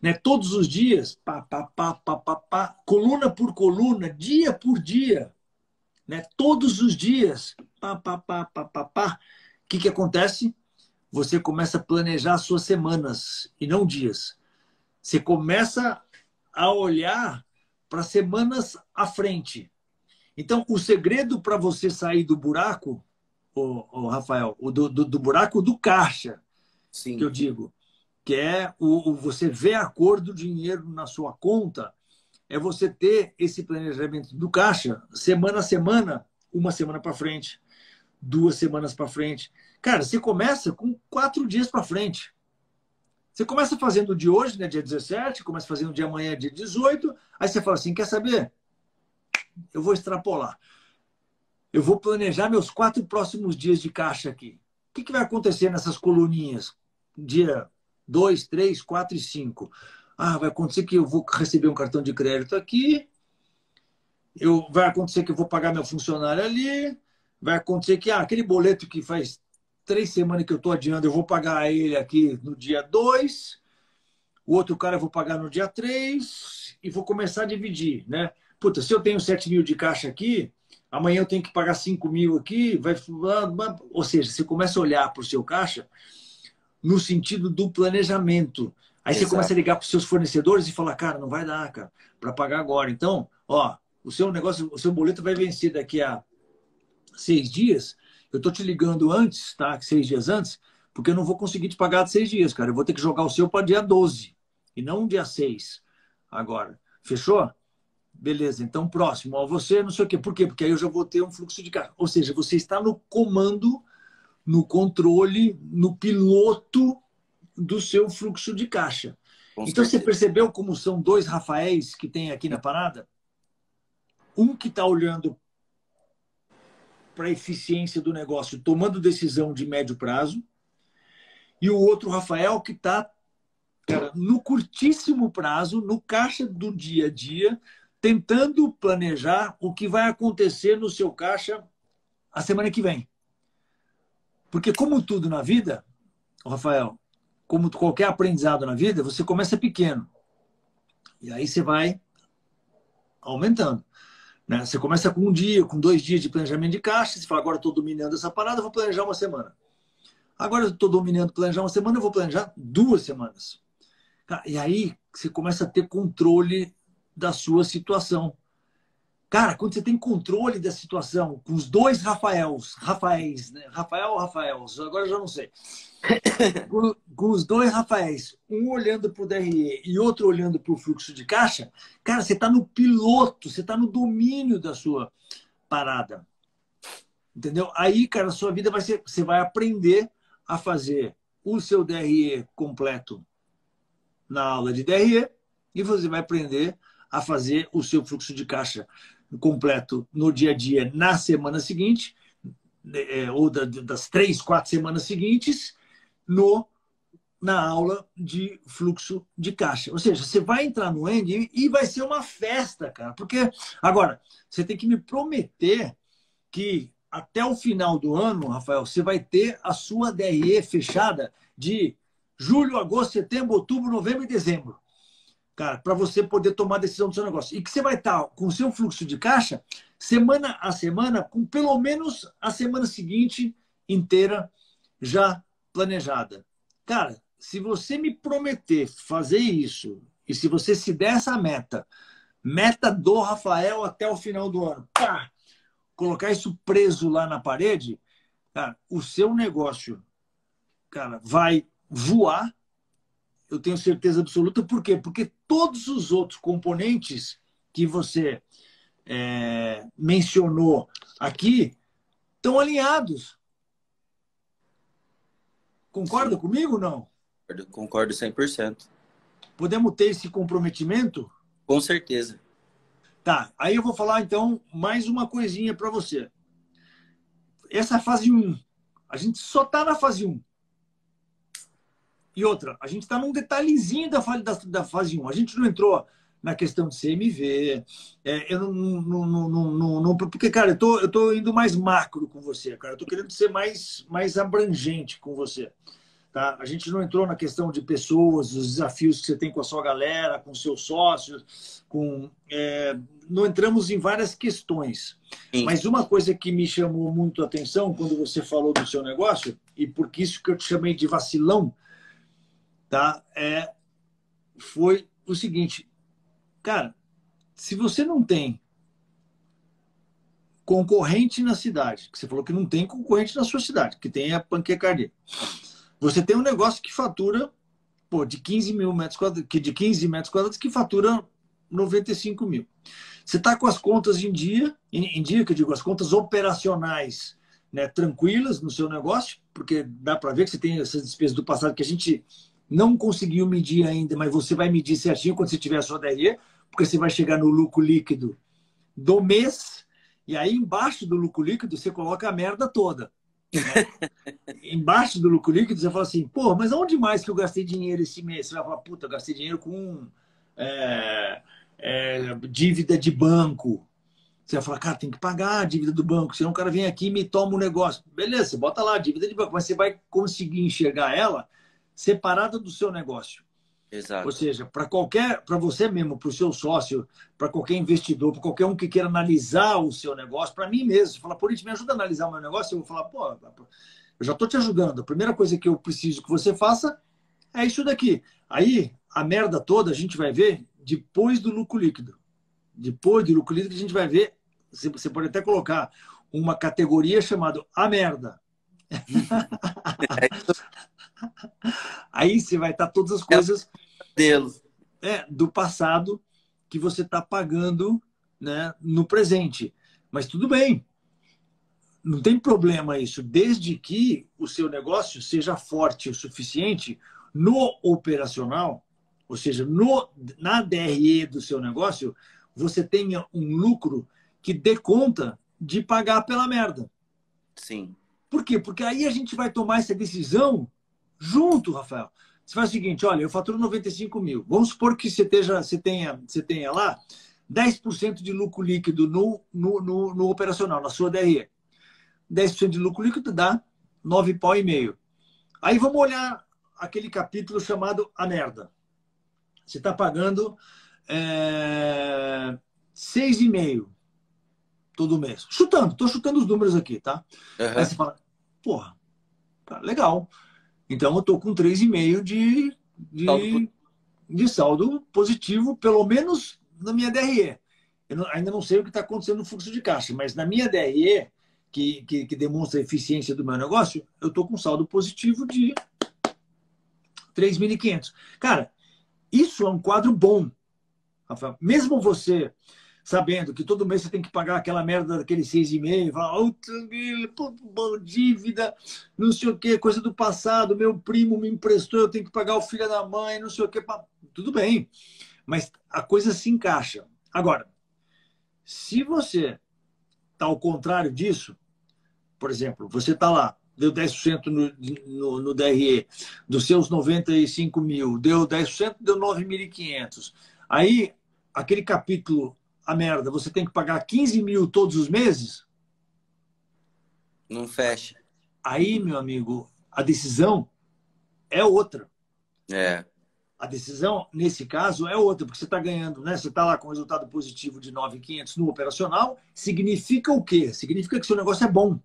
né? Todos os dias, pá, pá, pá, pá, pá, pá, coluna por coluna, dia por dia, né? Todos os dias, pá, pá, pá, pá, pá, pá. O que, que acontece? Você começa a planejar suas semanas e não dias. Você começa a olhar para semanas à frente. Então, o segredo para você sair do buraco, o, o Rafael, o do, do, do buraco do caixa, sim, que eu digo, que é o, o você ver a cor do dinheiro na sua conta, é você ter esse planejamento do caixa semana a semana, uma semana para frente, duas semanas para frente. Cara, você começa com quatro dias para frente. Você começa fazendo de hoje, né, dia dezessete, começa fazendo de amanhã, dia dezoito, aí você fala assim, quer saber? Eu vou extrapolar. Eu vou planejar meus quatro próximos dias de caixa aqui. O que, que vai acontecer nessas coluninhas? Dia dois, três, quatro e cinco. Ah, vai acontecer que eu vou receber um cartão de crédito aqui, eu, vai acontecer que eu vou pagar meu funcionário ali, vai acontecer que ah, aquele boleto que faz três semanas que eu estou adiando, eu vou pagar ele aqui no dia dois, o outro cara eu vou pagar no dia três e vou começar a dividir, né? Puta, se eu tenho sete mil de caixa aqui, amanhã eu tenho que pagar cinco mil aqui, vai... Ou seja, você começa a olhar para o seu caixa no sentido do planejamento. Aí você, exato, começa a ligar para os seus fornecedores e falar, cara, não vai dar, cara, para pagar agora. Então, ó, o seu negócio, o seu boleto vai vencer daqui a seis dias. Eu tô te ligando antes, tá? Seis dias antes, porque eu não vou conseguir te pagar de seis dias, cara. Eu vou ter que jogar o seu para dia doze e não dia seis agora. Fechou? Beleza, então próximo. Ó, você não sei o quê. Por quê? Porque aí eu já vou ter um fluxo de caixa. Ou seja, você está no comando, no controle, no piloto do seu fluxo de caixa. Com então certeza. Você percebeu como são dois Rafaéis que tem aqui na parada? Um que está olhando para a eficiência do negócio, tomando decisão de médio prazo, e o outro Rafael que está no curtíssimo prazo, no caixa do dia a dia, tentando planejar o que vai acontecer no seu caixa a semana que vem. Porque como tudo na vida, Rafael, como qualquer aprendizado na vida, você começa pequeno e aí você vai aumentando. Você começa com um dia, com dois dias de planejamento de caixa, você fala, agora estou dominando essa parada, vou planejar uma semana. Agora eu estou dominando planejar uma semana, eu vou planejar duas semanas. E aí você começa a ter controle da sua situação. Cara, quando você tem controle da situação, com os dois Rafaels, Rafaéis, né? Rafael ou Rafaels, agora eu já não sei. Com, com os dois Rafaéis, um olhando para o D R E e outro olhando para o fluxo de caixa, cara, você está no piloto, você está no domínio da sua parada. Entendeu? Aí, cara, a sua vida vai ser... Você vai aprender a fazer o seu D R E completo na aula de D R E e você vai aprender a fazer o seu fluxo de caixa completo no dia a dia, na semana seguinte, ou das três, quatro semanas seguintes, no, na aula de fluxo de caixa. Ou seja, você vai entrar no E N G e vai ser uma festa, cara. Porque, agora, você tem que me prometer que até o final do ano, Rafael, você vai ter a sua D R E fechada de julho, agosto, setembro, outubro, novembro e dezembro. Cara, para você poder tomar a decisão do seu negócio. E que você vai estar com o seu fluxo de caixa semana a semana, com pelo menos a semana seguinte inteira já planejada. Cara, se você me prometer fazer isso, e se você se der essa meta, meta do Rafael até o final do ano, pá, colocar isso preso lá na parede, cara, o seu negócio, cara, vai voar. Eu tenho certeza absoluta. Por quê? Porque todos os outros componentes que você é, mencionou aqui estão alinhados. Concorda, sim, comigo ou não? Eu concordo cem por cento. Podemos ter esse comprometimento? Com certeza. Tá. Aí eu vou falar, então, mais uma coisinha para você. Essa fase um. A gente só está na fase um. E outra, a gente está num detalhezinho da, da, da fase um. A gente não entrou na questão de C M V. É, eu não, não, não, não, não... Porque, cara, eu tô, eu tô indo mais macro com você, cara. Eu tô querendo ser mais, mais abrangente com você. Tá? A gente não entrou na questão de pessoas, os desafios que você tem com a sua galera, com seus sócios, com... É, não entramos em várias questões. Sim. Mas uma coisa que me chamou muito a atenção quando você falou do seu negócio, e por isso que eu te chamei de vacilão, tá? É, foi o seguinte, cara, se você não tem concorrente na cidade, que você falou que não tem concorrente na sua cidade, que tem a panquecaria. Você tem um negócio que fatura, pô, de quinze mil metros quadrados, que de quinze metros quadrados, que fatura noventa e cinco mil. Você está com as contas em dia, em dia, que eu digo, as contas operacionais, né, tranquilas no seu negócio, porque dá para ver que você tem essas despesas do passado que a gente não conseguiu medir ainda, mas você vai medir certinho quando você tiver a sua D R E, porque você vai chegar no lucro líquido do mês. E aí, embaixo do lucro líquido, você coloca a merda toda. Né? Embaixo do lucro líquido, você fala assim, pô, mas onde mais que eu gastei dinheiro esse mês? Você vai falar, puta, eu gastei dinheiro com é, é, dívida de banco. Você vai falar, cara, tem que pagar a dívida do banco, senão o cara vem aqui e me toma um negócio. Beleza, você bota lá a dívida de banco, mas você vai conseguir enxergar ela separada do seu negócio. Exato. Ou seja, para qualquer, para você mesmo, para o seu sócio, para qualquer investidor, para qualquer um que queira analisar o seu negócio, para mim mesmo, falar, Politi, me ajuda a analisar o meu negócio, eu vou falar, pô, eu já estou te ajudando. A primeira coisa que eu preciso que você faça é isso daqui. Aí, a merda toda a gente vai ver depois do lucro líquido. Depois do lucro líquido a gente vai ver, você pode até colocar uma categoria chamada a merda. Aí você vai estar todas as coisas é, do passado que você está pagando, né, no presente. Mas tudo bem, não tem problema isso, desde que o seu negócio seja forte o suficiente no operacional, ou seja, no, na D R E do seu negócio, você tenha um lucro que dê conta de pagar pela merda. Sim. Por quê? Porque aí a gente vai tomar essa decisão junto, Rafael. Você faz o seguinte, olha, eu faturo noventa e cinco mil. Vamos supor que você, esteja, você, tenha, você tenha lá dez por cento de lucro líquido no, no, no, no operacional, na sua D R E. dez por cento de lucro líquido dá nove pau e meio. Aí vamos olhar aquele capítulo chamado a merda. Você está pagando é, seis e meio todo mês. Chutando, estou chutando os números aqui, tá? Uhum. Aí você fala, porra, tá legal. Então, eu estou com três vírgula cinco de, de, saldo. de saldo positivo, pelo menos na minha D R E. Eu não, ainda não sei o que está acontecendo no fluxo de caixa, mas na minha D R E, que, que, que demonstra a eficiência do meu negócio, eu estou com saldo positivo de três mil e quinhentos. Cara, isso é um quadro bom, Rafael. Mesmo você sabendo que todo mês você tem que pagar aquela merda daquele seis e meio, falar, oh, dívida, não sei o que, coisa do passado, meu primo me emprestou, eu tenho que pagar o filho da mãe, não sei o que. Tudo bem, mas a coisa se encaixa. Agora, se você está ao contrário disso, por exemplo, você está lá, deu dez por cento no, no, no D R E, dos seus noventa e cinco mil, deu dez por cento, deu nove mil e quinhentos. Aí, aquele capítulo a merda, você tem que pagar quinze mil todos os meses? Não fecha. Aí, meu amigo, a decisão é outra. É. A decisão, nesse caso, é outra, porque você está ganhando, né? Você está lá com um resultado positivo de nove mil e quinhentos no operacional, significa o quê? Significa que seu negócio é bom.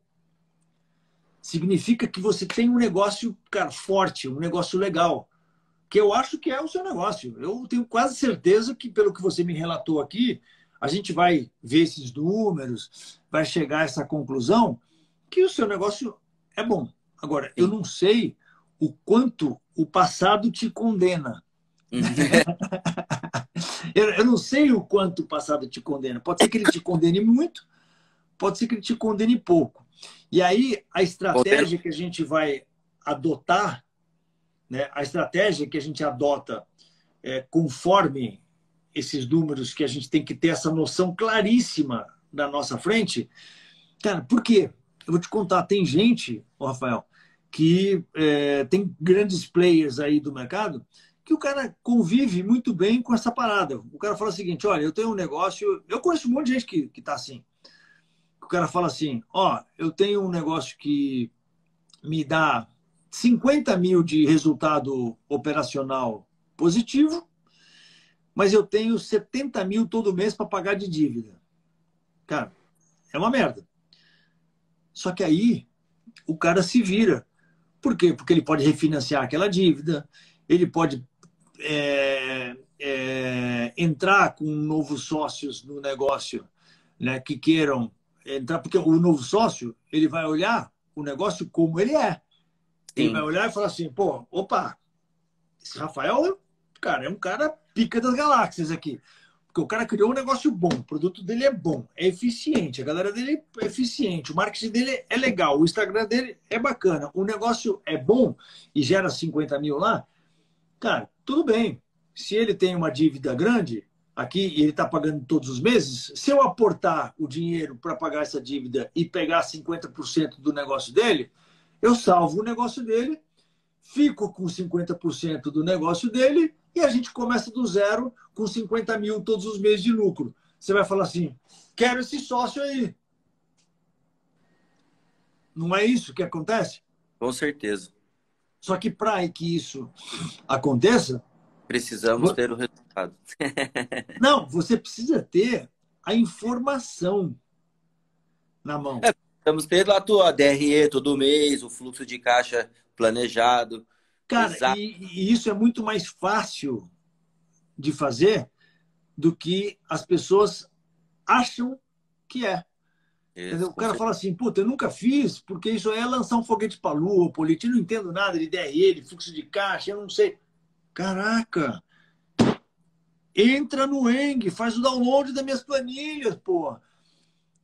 Significa que você tem um negócio, cara, forte, um negócio legal, que eu acho que é o seu negócio. Eu tenho quase certeza que, pelo que você me relatou aqui, a gente vai ver esses números, vai chegar a essa conclusão que o seu negócio é bom. Agora, eu não sei o quanto o passado te condena. eu, eu não sei o quanto o passado te condena. Pode ser que ele te condene muito, pode ser que ele te condene pouco. E aí, a estratégia que a gente vai adotar, né, a estratégia que a gente adota é, conforme esses números que a gente tem que ter essa noção claríssima na nossa frente. Cara, por quê? Eu vou te contar, tem gente, Rafael, que é, tem grandes players aí do mercado que o cara convive muito bem com essa parada. O cara fala o seguinte, olha, eu tenho um negócio... Eu conheço um monte de gente que, que tá assim. O cara fala assim, ó, eu tenho um negócio que me dá cinquenta mil de resultado operacional positivo, mas eu tenho setenta mil todo mês para pagar de dívida. Cara, é uma merda. Só que aí o cara se vira. Por quê? Porque ele pode refinanciar aquela dívida, ele pode é, é, entrar com novos sócios no negócio, né, que queiram entrar, porque o novo sócio, ele vai olhar o negócio como ele é. Ele Sim. vai olhar e falar assim, pô, opa, esse Rafael, cara, é um cara pica das galáxias aqui. Porque o cara criou um negócio bom, o produto dele é bom, é eficiente, a galera dele é eficiente, o marketing dele é legal, o Instagram dele é bacana, o negócio é bom e gera cinquenta mil lá, cara, tudo bem. Se ele tem uma dívida grande aqui e ele está pagando todos os meses, se eu aportar o dinheiro para pagar essa dívida e pegar cinquenta por cento do negócio dele, eu salvo o negócio dele, fico com cinquenta por cento do negócio dele e a gente começa do zero com cinquenta mil todos os meses de lucro. Você vai falar assim, quero esse sócio aí. Não é isso que acontece? Com certeza. Só que para que isso aconteça, precisamos ter o resultado. Não, você precisa ter a informação na mão. É, precisamos ter lá a tua D R E todo mês, o fluxo de caixa planejado. Cara, e, e isso é muito mais fácil de fazer do que as pessoas acham que é. Isso, o cara certeza. Fala assim, puta, eu nunca fiz, porque isso é lançar um foguete para a lua, Politi, eu não entendo nada de D R E, de fluxo de caixa, eu não sei. Caraca! Entra no E N G, faz o download das minhas planilhas, pô.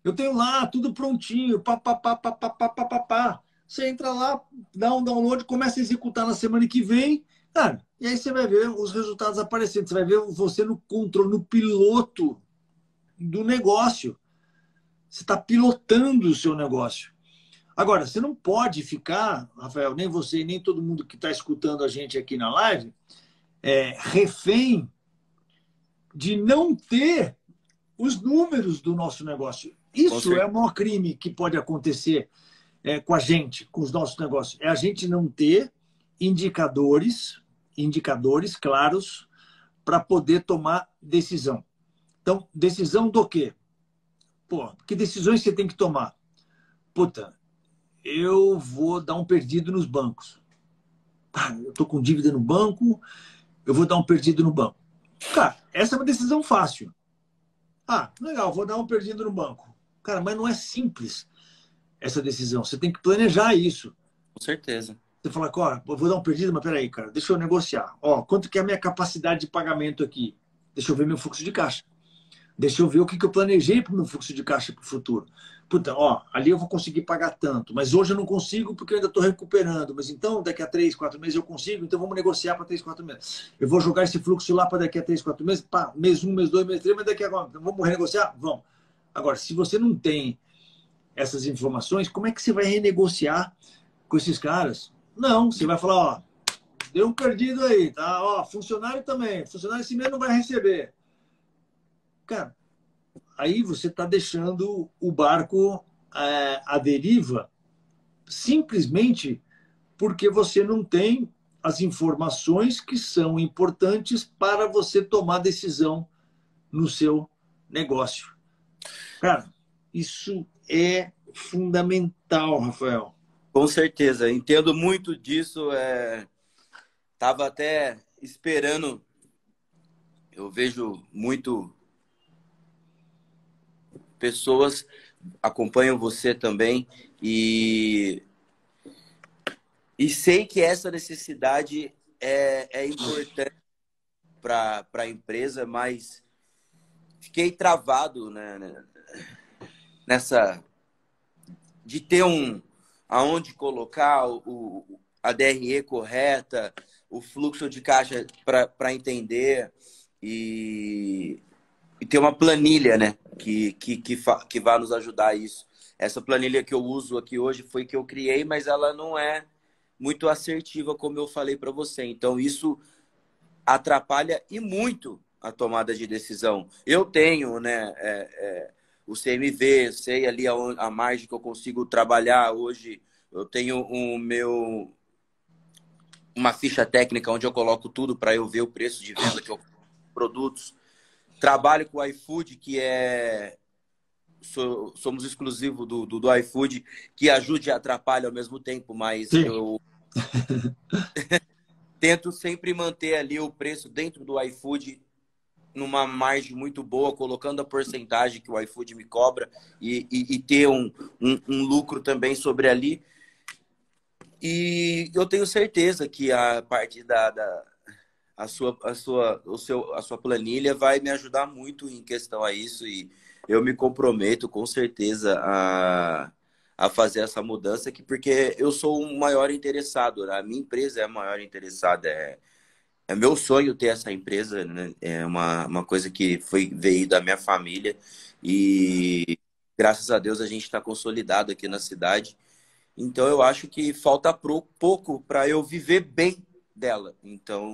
Eu tenho lá, tudo prontinho, pá, pá, pá, pá, pá, pá, pá, pá, pá. Você entra lá, dá um download, começa a executar na semana que vem, cara, e aí você vai ver os resultados aparecendo, você vai ver você no controle, no piloto do negócio. Você está pilotando o seu negócio. Agora, você não pode ficar, Rafael, nem você, nem todo mundo que está escutando a gente aqui na live, é, refém de não ter os números do nosso negócio. Isso é o maior crime que pode acontecer é, com a gente, com os nossos negócios. É a gente não ter indicadores, indicadores claros para poder tomar decisão. Então, decisão do quê? Pô, que decisões você tem que tomar? Puta, eu vou dar um perdido nos bancos. Ah, eu tô com dívida no banco, eu vou dar um perdido no banco. Cara, essa é uma decisão fácil. Ah, legal, vou dar um perdido no banco. Cara, mas não é simples essa decisão. Você tem que planejar isso. Com certeza. Você fala, ó, eu vou dar um perdido, mas peraí, cara, deixa eu negociar. Ó, quanto que é a minha capacidade de pagamento aqui? Deixa eu ver meu fluxo de caixa. Deixa eu ver o que, que eu planejei para o meu fluxo de caixa para o futuro. Puta, ó, ali eu vou conseguir pagar tanto, mas hoje eu não consigo porque eu ainda estou recuperando. Mas então, daqui a três, quatro meses eu consigo, então vamos negociar para três, quatro meses. Eu vou jogar esse fluxo lá para daqui a três, quatro meses, pá, mês um, mês dois, mês três, mas daqui a quatro, então vamos renegociar? Vamos. Agora, se você não tem essas informações, como é que você vai renegociar com esses caras? Não, você vai falar, ó, deu um perdido aí, tá? Ó, funcionário também, funcionário esse mês não vai receber. Cara, aí você está deixando o barco é, à deriva simplesmente porque você não tem as informações que são importantes para você tomar decisão no seu negócio. Cara, isso é fundamental, Rafael. Com certeza, entendo muito disso. É... Tava até esperando, eu vejo muito... Pessoas acompanham você também e, e sei que essa necessidade é, é importante para a empresa, mas fiquei travado, né, nessa de ter um aonde colocar o, a D R E correta, o fluxo de caixa para entender e... E tem uma planilha, né, que, que, que, fa... que vai nos ajudar a isso. Essa planilha que eu uso aqui hoje foi que eu criei, mas ela não é muito assertiva, como eu falei para você. Então, isso atrapalha e muito a tomada de decisão. Eu tenho, né, é, é, o C M V, sei ali a, a margem que eu consigo trabalhar hoje. Eu tenho o meu... uma ficha técnica onde eu coloco tudo para eu ver o preço de venda que eu produtos. Trabalho com o iFood, que é... So, somos exclusivo do, do, do iFood, que ajuda e atrapalha ao mesmo tempo, mas Sim. eu tento sempre manter ali o preço dentro do iFood numa margem muito boa, colocando a porcentagem que o iFood me cobra e, e, e ter um, um, um lucro também sobre ali. E eu tenho certeza que a parte da, da a sua, a sua, o seu, a sua planilha vai me ajudar muito em questão a isso, e eu me comprometo com certeza a, a fazer essa mudança aqui, porque eu sou o maior interessado, né? A minha empresa é a maior interessada, é, é meu sonho ter essa empresa, né? É uma, uma coisa que foi, veio da minha família e graças a Deus a gente está consolidado aqui na cidade. Então, eu acho que falta pouco para eu viver bem dela. Então,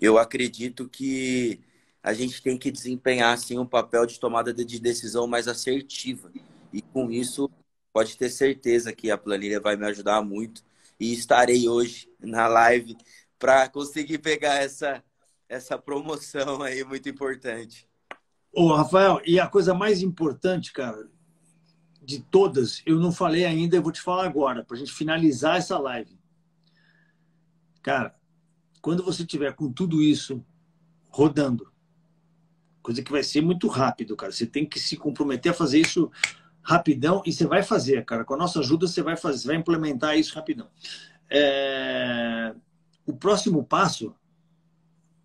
eu acredito que a gente tem que desempenhar, assim, um papel de tomada de decisão mais assertiva. E, com isso, pode ter certeza que a planilha vai me ajudar muito. E estarei hoje na live para conseguir pegar essa, essa promoção aí muito importante. Ô, Rafael, e a coisa mais importante, cara... de todas, eu não falei ainda, eu vou te falar agora, para a gente finalizar essa live. Cara, quando você tiver com tudo isso rodando, coisa que vai ser muito rápido, cara, você tem que se comprometer a fazer isso rapidão, e você vai fazer, cara, com a nossa ajuda você vai fazer, você vai implementar isso rapidão. É... O próximo passo,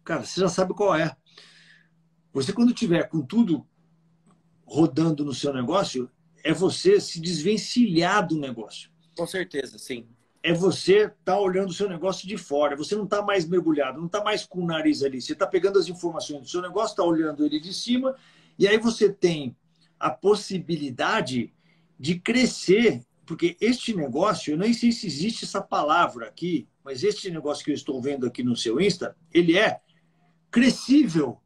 cara, você já sabe qual é. Você, quando tiver com tudo rodando no seu negócio, é você se desvencilhar do negócio. Com certeza, sim. É você tá olhando o seu negócio de fora. Você não tá mais mergulhado, não tá mais com o nariz ali. Você tá pegando as informações do seu negócio, tá olhando ele de cima, e aí você tem a possibilidade de crescer. Porque este negócio, eu nem sei se existe essa palavra aqui, mas este negócio que eu estou vendo aqui no seu Insta, ele é crescível.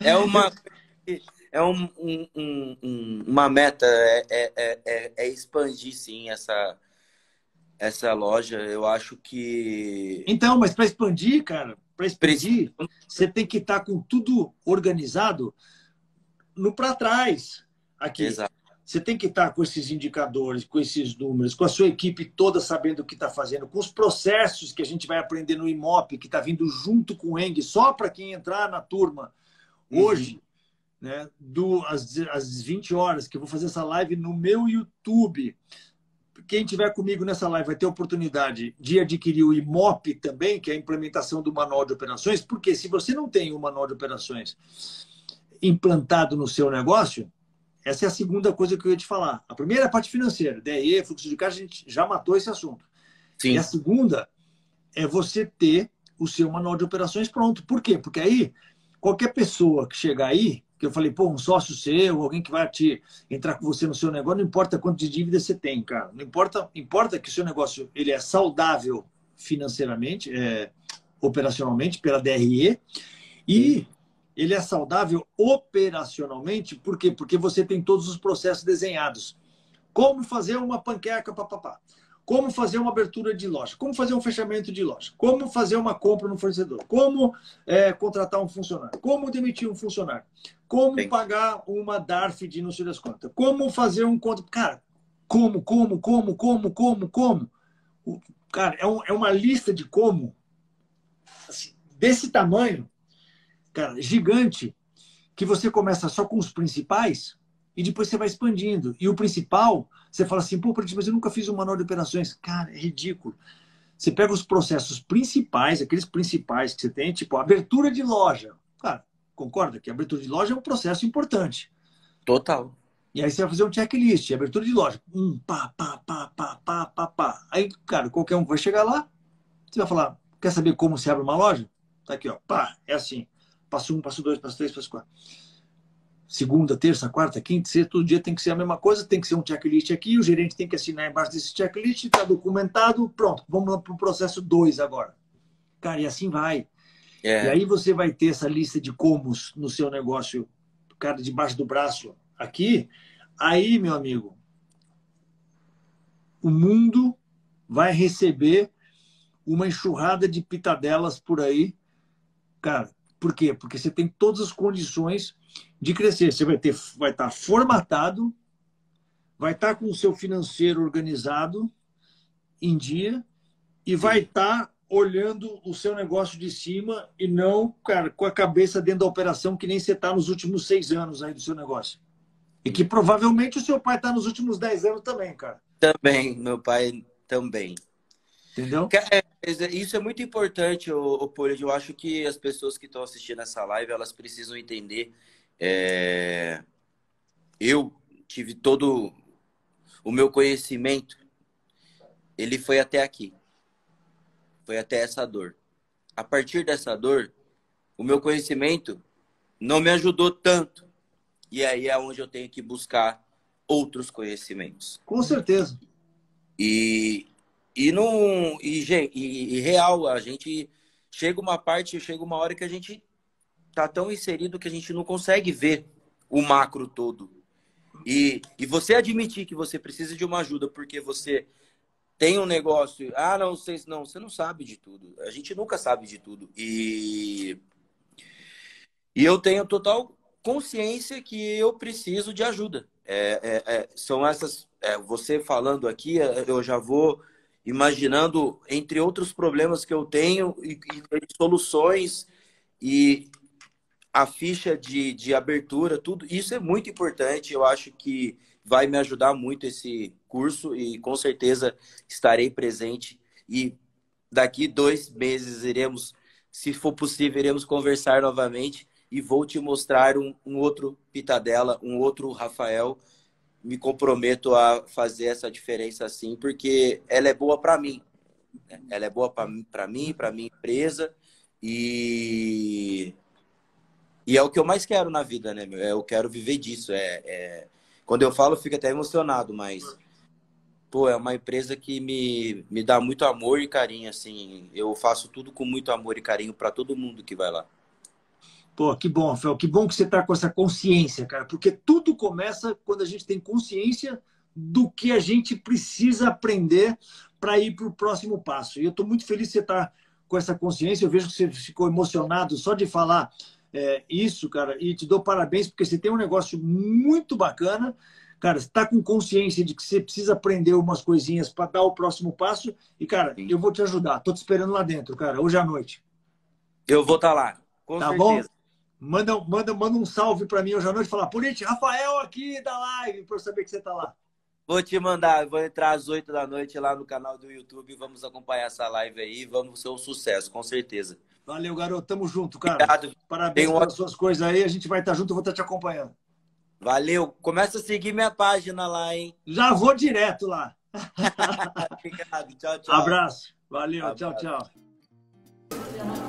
É uma... É um, um, um, uma meta, é, é, é, é expandir, sim, essa, essa loja. Eu acho que... Então, mas para expandir, cara, para expandir, Preciso. você tem que estar com tudo organizado no para trás. Aqui. Exato. Você tem que estar com esses indicadores, com esses números, com a sua equipe toda sabendo o que está fazendo, com os processos que a gente vai aprender no Imop, que está vindo junto com o E N G, só para quem entrar na turma hoje. Uhum. Né, do, às, às vinte horas, que eu vou fazer essa live no meu YouTube. Quem tiver comigo nessa live vai ter a oportunidade de adquirir o Imop também, que é a implementação do manual de operações, porque se você não tem o manual de operações implantado no seu negócio, essa é a segunda coisa que eu ia te falar. A primeira é a parte financeira, D R E, fluxo de caixa, a gente já matou esse assunto. Sim. E a segunda é você ter o seu manual de operações pronto. Por quê? Porque aí, qualquer pessoa que chegar aí, que eu falei, pô, um sócio seu, alguém que vai te entrar com você no seu negócio, não importa quanto de dívida você tem, cara. Não importa, importa que o seu negócio ele é saudável financeiramente, é, operacionalmente, pela D R E, e ele é saudável operacionalmente, por quê? Porque você tem todos os processos desenhados. Como fazer uma panqueca, papapá. Como fazer uma abertura de loja, como fazer um fechamento de loja, como fazer uma compra no fornecedor, como é, contratar um funcionário, como demitir um funcionário, como Sim. pagar uma D A R F de não sei das contas, como fazer um conto... Cara, como, como, como, como, como, como... O, cara, é, um, é uma lista de como assim, desse tamanho, cara, gigante, que você começa só com os principais... E depois você vai expandindo. E o principal, você fala assim, pô, mas eu nunca fiz um manual de operações. Cara, é ridículo. Você pega os processos principais, aqueles principais que você tem, tipo, abertura de loja. Cara, concorda que a abertura de loja é um processo importante. Total. E aí você vai fazer um checklist, abertura de loja. Um, pá, pá, pá, pá, pá, pá, pá. Aí, cara, qualquer um vai chegar lá, você vai falar, quer saber como se abre uma loja? Tá aqui, ó, pá, é assim. Passo um, passo dois, passo três, passo quatro. Segunda, terça, quarta, quinta, sexta, todo dia tem que ser a mesma coisa, tem que ser um checklist aqui, o gerente tem que assinar embaixo desse checklist, está documentado, pronto, vamos lá para o processo dois agora. Cara, e assim vai. É. E aí você vai ter essa lista de comos no seu negócio, cara, debaixo do braço aqui, aí, meu amigo, o mundo vai receber uma enxurrada de pitadelas por aí, cara. Por quê? Porque você tem todas as condições de crescer. Você vai ter, vai estar formatado, vai estar com o seu financeiro organizado em dia e vai estar olhando o seu negócio de cima e não, cara, com a cabeça dentro da operação que nem você está nos últimos seis anos aí do seu negócio. E que provavelmente o seu pai está nos últimos dez anos também, cara. Também, meu pai também. Entendeu? Isso é muito importante, ô Politi. Eu acho que as pessoas que estão assistindo essa live, elas precisam entender. É... Eu tive todo o meu conhecimento, ele foi até aqui. Foi até essa dor. A partir dessa dor, o meu conhecimento não me ajudou tanto. E aí é onde eu tenho que buscar outros conhecimentos. Com certeza. E, e, não, e, e, e real, a gente chega uma parte, chega uma hora que a gente tá tão inserido que a gente não consegue ver o macro todo. E, e você admitir que você precisa de uma ajuda porque você... tem um negócio, ah, não sei, não, você não sabe de tudo. A gente nunca sabe de tudo. E, e eu tenho total consciência que eu preciso de ajuda. É, é, é, são essas, é, você falando aqui, eu já vou imaginando, entre outros problemas que eu tenho e, e soluções e a ficha de, de abertura, tudo. Isso é muito importante, eu acho que vai me ajudar muito esse curso e com certeza estarei presente. E daqui dois meses iremos, se for possível, iremos conversar novamente e vou te mostrar um, um outro Pitadela, um outro Rafael. Me comprometo a fazer essa diferença assim, porque ela é boa para mim. Ela é boa para mim, para minha empresa e... e é o que eu mais quero na vida, né, meu? Eu quero viver disso, é... é... Quando eu falo, eu fico até emocionado, mas... Pô, é uma empresa que me, me dá muito amor e carinho, assim. Eu faço tudo com muito amor e carinho para todo mundo que vai lá. Pô, que bom, Fel. Que bom que você tá com essa consciência, cara. Porque tudo começa quando a gente tem consciência do que a gente precisa aprender para ir para o próximo passo. E eu tô muito feliz que você tá com essa consciência. Eu vejo que você ficou emocionado só de falar... É, isso, cara, e te dou parabéns porque você tem um negócio muito bacana, cara, você tá com consciência de que você precisa aprender umas coisinhas para dar o próximo passo e, cara, sim, eu vou te ajudar, tô te esperando lá dentro, cara, hoje à noite. Eu vou estar tá lá, com tá certeza. Bom? Manda, manda, manda um salve para mim hoje à noite e falar, Politi, Rafael aqui da live, para eu saber que você tá lá. Vou te mandar, vou entrar às oito da noite lá no canal do YouTube, vamos acompanhar essa live aí, vamos ser um sucesso, com certeza. Valeu, garoto. Tamo junto, cara. Obrigado. Parabéns pelas suas coisas aí. A gente vai estar junto, eu vou estar te acompanhando. Valeu. Começa a seguir minha página lá, hein? Já vou direto lá. Obrigado. Tchau, tchau. Abraço. Valeu. Abraço. Tchau, tchau.